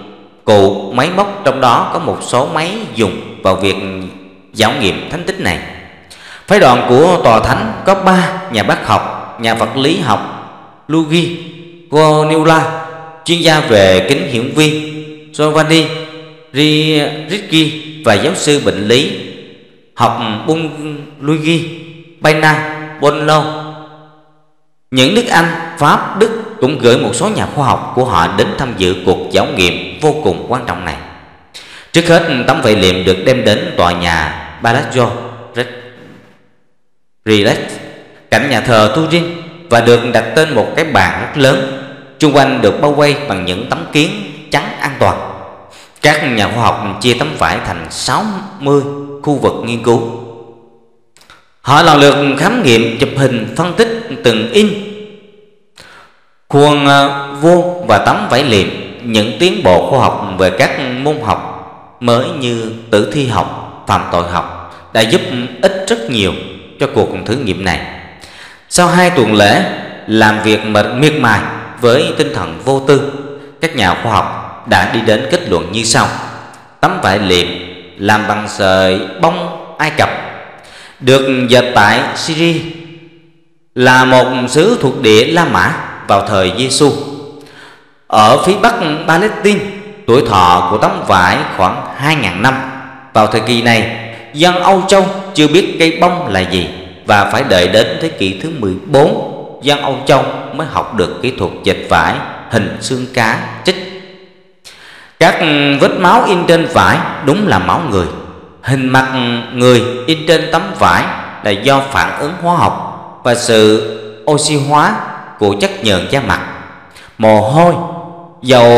cụ máy móc, trong đó có một số máy dùng vào việc dạo nghiệm thánh tích này. Phái đoàn của Tòa Thánh có ba nhà bác học, nhà vật lý học Luigi Goniola, chuyên gia về kính hiển vi Giovanni Ricci và giáo sư bệnh lý học Bung Luigi Baina Bonlo. Những nước Anh, Pháp, Đức cũng gửi một số nhà khoa học của họ đến tham dự cuộc dạo nghiệm vô cùng quan trọng này. Trước hết, tấm vải liệm được đem đến tòa nhà Palazzo Relax cạnh nhà thờ Turin và được đặt tên một cái bàn rất lớn, xung quanh được bao quay bằng những tấm kiến chắn an toàn. Các nhà khoa học chia tấm vải thành sáu mươi khu vực nghiên cứu. Họ lần lượt khám nghiệm, chụp hình, phân tích từng in khuôn vô và tấm vải liệm, những tiến bộ khoa học về các môn học mới như tử thi học, phạm tội học đã giúp ích rất nhiều cho cuộc thử nghiệm này. Sau hai tuần lễ làm việc mệt miệt mài với tinh thần vô tư, các nhà khoa học đã đi đến kết luận như sau: tấm vải liệm làm bằng sợi bông Ai Cập, được dệt tại Syria, là một xứ thuộc địa La Mã vào thời Giêsu. Ở phía bắc Palestine, tuổi thọ của tấm vải khoảng hai nghìn năm. Vào thời kỳ này, dân Âu Châu chưa biết cây bông là gì và phải đợi đến thế kỷ thứ mười bốn dân Âu Châu mới học được kỹ thuật dệt vải hình xương cá chích. Các vết máu in trên vải đúng là máu người. Hình mặt người in trên tấm vải là do phản ứng hóa học và sự oxy hóa của chất nhờn da mặt, mồ hôi, dầu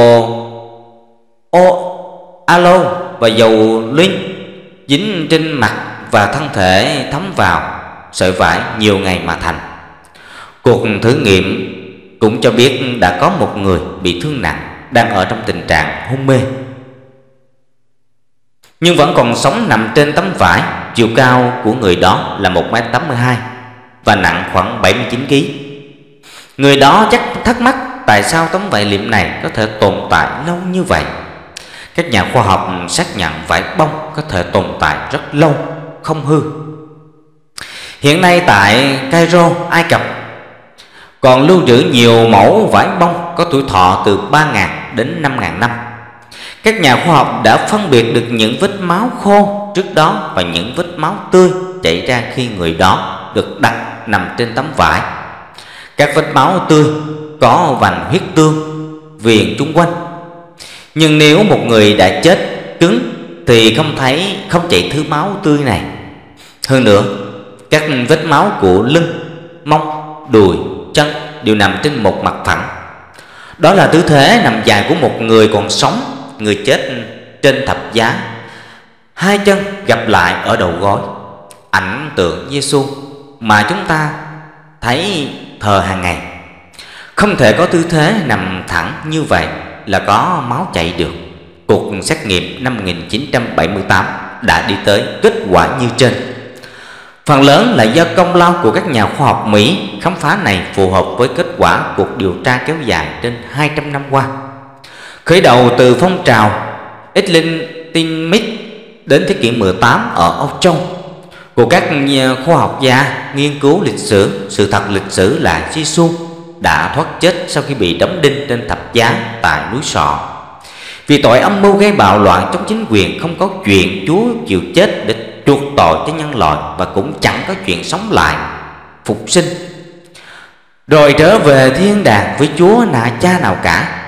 ô, alo và dầu linh dính trên mặt và thân thể thấm vào sợi vải nhiều ngày mà thành. Cuộc thử nghiệm cũng cho biết đã có một người bị thương nặng đang ở trong tình trạng hôn mê nhưng vẫn còn sống, nằm trên tấm vải. Chiều cao của người đó là một mét tám mươi hai và nặng khoảng bảy mươi chín ki lô gam. Người đó chắc thắc mắc tại sao tấm vải liệm này có thể tồn tại lâu như vậy. Các nhà khoa học xác nhận vải bông có thể tồn tại rất lâu, không hư. Hiện nay tại Cairo, Ai Cập còn lưu trữ nhiều mẫu vải bông có tuổi thọ từ ba nghìn đến năm nghìn năm. Các nhà khoa học đã phân biệt được những vết máu khô trước đó và những vết máu tươi chảy ra khi người đó được đặt nằm trên tấm vải. Các vết máu tươi có vành huyết tương viền chung quanh, nhưng nếu một người đã chết cứng thì không thấy không chảy thứ máu tươi này. Hơn nữa, các vết máu của lưng, mông, đùi, chân đều nằm trên một mặt phẳng. Đó là tư thế nằm dài của một người còn sống. Người chết trên thập giá, hai chân gặp lại ở đầu gối, ảnh tượng Giêsu mà chúng ta thấy thờ hàng ngày. Không thể có tư thế nằm thẳng như vậy là có máu chảy được. Cuộc xét nghiệm năm một nghìn chín trăm bảy mươi tám đã đi tới kết quả như trên. Phần lớn là do công lao của các nhà khoa học Mỹ. Khám phá này phù hợp với kết quả cuộc điều tra kéo dài trên hai trăm năm qua, khởi đầu từ phong trào Enlightenment đến thế kỷ mười tám ở Âu Châu của các nhà khoa học gia nghiên cứu lịch sử. Sự thật lịch sử là Giêsu đã thoát chết sau khi bị đóng đinh trên thập giá tại núi Sọ. Vì tội âm mưu gây bạo loạn trong chính quyền, không có chuyện Chúa chịu chết để chuộc tội cho nhân loại, và cũng chẳng có chuyện sống lại, phục sinh, rồi trở về thiên đàng với Chúa là cha nào cả.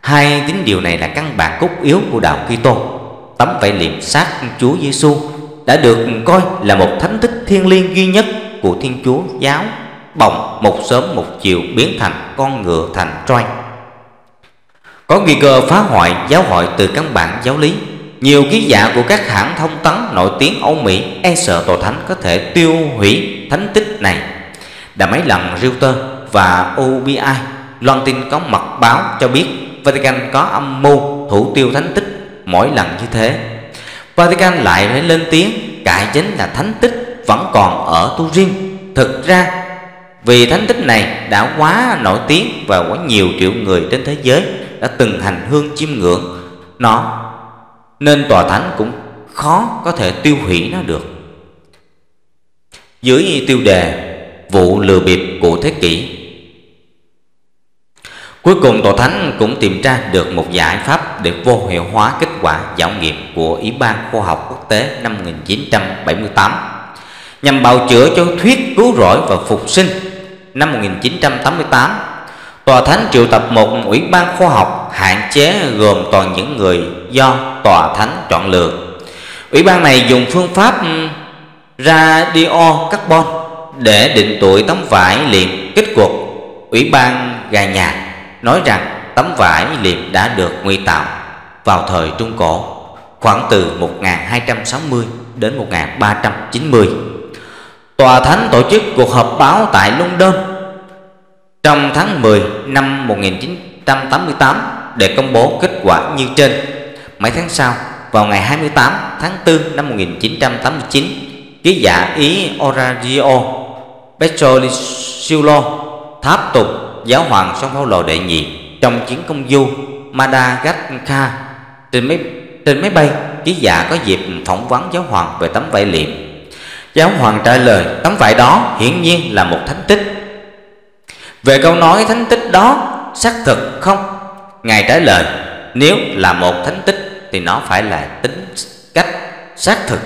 Hai tín điều này là căn bản cốt yếu của đạo Kitô. Tấm vải liệm xác Chúa Giêsu đã được coi là một thánh tích thiêng liêng duy nhất của Thiên Chúa giáo, bỗng một sớm một chiều biến thành con ngựa thành Troy. Có nguy cơ phá hoại giáo hội từ căn bản giáo lý. Nhiều ký giả của các hãng thông tấn nổi tiếng Âu Mỹ e sợ Tòa Thánh có thể tiêu hủy thánh tích này. Đã mấy lần Reuters và o bê i loan tin có mật báo cho biết Vatican có âm mưu thủ tiêu thánh tích. Mỗi lần như thế, Vatican lại phải lên tiếng cãi chính là thánh tích vẫn còn ở Turin. Thực ra vì thánh tích này đã quá nổi tiếng và quá nhiều triệu người trên thế giới đã từng hành hương chiêm ngưỡng nó, nên Tòa Thánh cũng khó có thể tiêu hủy nó được. Dưới tiêu đề vụ lừa bịp của thế kỷ, cuối cùng Tòa Thánh cũng tìm ra được một giải pháp để vô hiệu hóa kết quả khảo nghiệm của Ủy ban Khoa học Quốc tế năm một nghìn chín trăm bảy mươi tám nhằm bào chữa cho thuyết cứu rỗi và phục sinh. Năm một nghìn chín trăm tám mươi tám, Tòa Thánh triệu tập một ủy ban khoa học hạn chế gồm toàn những người do Tòa Thánh chọn lựa. Ủy ban này dùng phương pháp radio carbon để định tuổi tấm vải liệm. Kết cuộc, ủy ban gà nhạc nói rằng tấm vải liệm đã được nguy tạo vào thời Trung Cổ, khoảng từ một nghìn hai trăm sáu mươi đến một nghìn ba trăm chín mươi. Tòa Thánh tổ chức cuộc họp báo tại London trong tháng mười năm một nghìn chín trăm tám mươi tám để công bố kết quả như trên. Mấy tháng sau, vào ngày hai mươi tám tháng tư năm một nghìn chín trăm tám mươi chín, ký giả Ý Orazio Petroliciolo tháp tùng giáo hoàng Gioan Phaolô đệ nhị trong chuyến công du Madagascar. Trên máy, trên máy bay, ký giả có dịp phỏng vấn giáo hoàng về tấm vải liệm. Giáo hoàng trả lời tấm vải đó hiển nhiên là một thánh tích. Về câu nói thánh tích đó xác thực không, ngài trả lời nếu là một thánh tích thì nó phải là tính cách xác thực.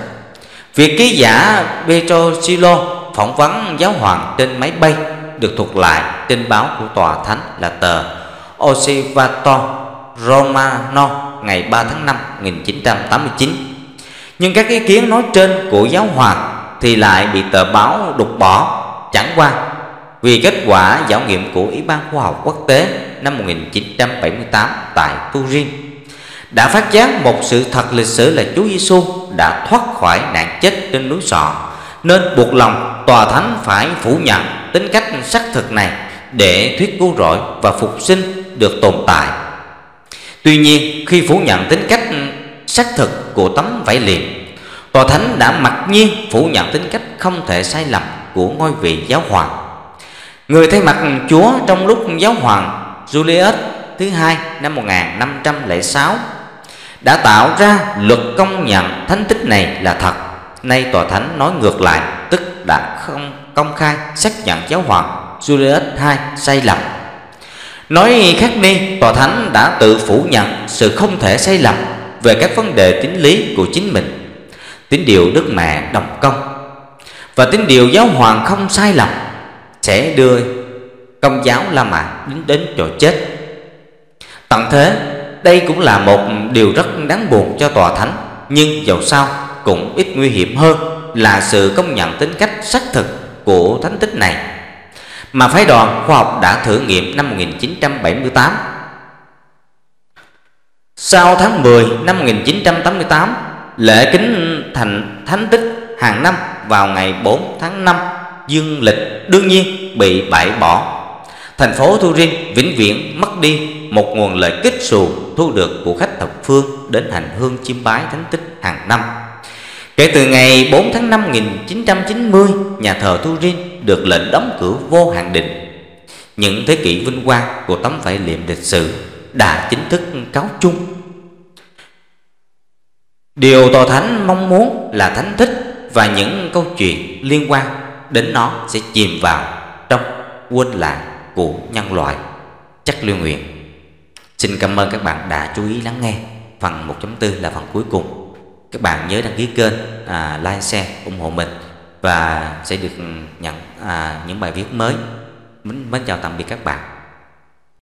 Việc ký giả Petrosilo phỏng vấn giáo hoàng trên máy bay được thuật lại trên báo của Tòa Thánh là tờ Osservatore Romano ngày ba tháng năm một nghìn chín trăm tám mươi chín. Nhưng các ý kiến nói trên của giáo hoàng thì lại bị tờ báo đục bỏ. Chẳng qua vì kết quả khảo nghiệm của Ủy ban Khoa học Quốc tế năm một nghìn chín trăm bảy mươi tám tại Turin đã phát giác một sự thật lịch sử là Chúa Giêsu đã thoát khỏi nạn chết trên núi Sọ, nên buộc lòng Tòa Thánh phải phủ nhận tính cách xác thực này để thuyết cứu rỗi và phục sinh được tồn tại. Tuy nhiên, khi phủ nhận tính cách xác thực của tấm vải liệm, Tòa Thánh đã mặc nhiên phủ nhận tính cách không thể sai lầm của ngôi vị giáo hoàng, người thay mặt Chúa trong lúc giáo hoàng Julius thứ hai năm một nghìn năm trăm lẻ sáu đã tạo ra luật công nhận thánh tích này là thật. Nay Tòa Thánh nói ngược lại, tức đã không công khai xác nhận giáo hoàng Julius hai sai lầm. Nói khác đi, Tòa Thánh đã tự phủ nhận sự không thể sai lầm về các vấn đề tín lý của chính mình. Tín điều Đức Mẹ đồng công và tín điều giáo hoàng không sai lầm sẽ đưa Công giáo La Mã đến đến chỗ chết tận thế. Đây cũng là một điều rất đáng buồn cho Tòa Thánh, nhưng dầu sao cũng ít nguy hiểm hơn là sự công nhận tính cách xác thực của thánh tích này mà phái đoàn khoa học đã thử nghiệm năm một nghìn chín trăm bảy mươi tám. Sau tháng mười năm một nghìn chín trăm tám mươi tám, lễ kính thành thánh tích hàng năm vào ngày bốn tháng năm dương lịch đương nhiên bị bãi bỏ. Thành phố Turin vĩnh viễn mất đi một nguồn lợi kích xù thu được của khách thập phương đến hành hương chiêm bái thánh tích hàng năm. Kể từ ngày bốn tháng năm một nghìn chín trăm chín mươi, nhà thờ Turin được lệnh đóng cửa vô hạn định. Những thế kỷ vinh quang của tấm vải liệm lịch sử đã chính thức cáo chung. Điều Tòa Thánh mong muốn là thánh tích và những câu chuyện liên quan đến nó sẽ chìm vào trong quên lãng của nhân loại. Chắc Lưu Nguyện. Xin cảm ơn các bạn đã chú ý lắng nghe. Phần một chấm bốn là phần cuối cùng. Các bạn nhớ đăng ký kênh, à, like, share, ủng hộ mình và sẽ được nhận à, những bài viết mới. Mến chào tạm biệt các bạn.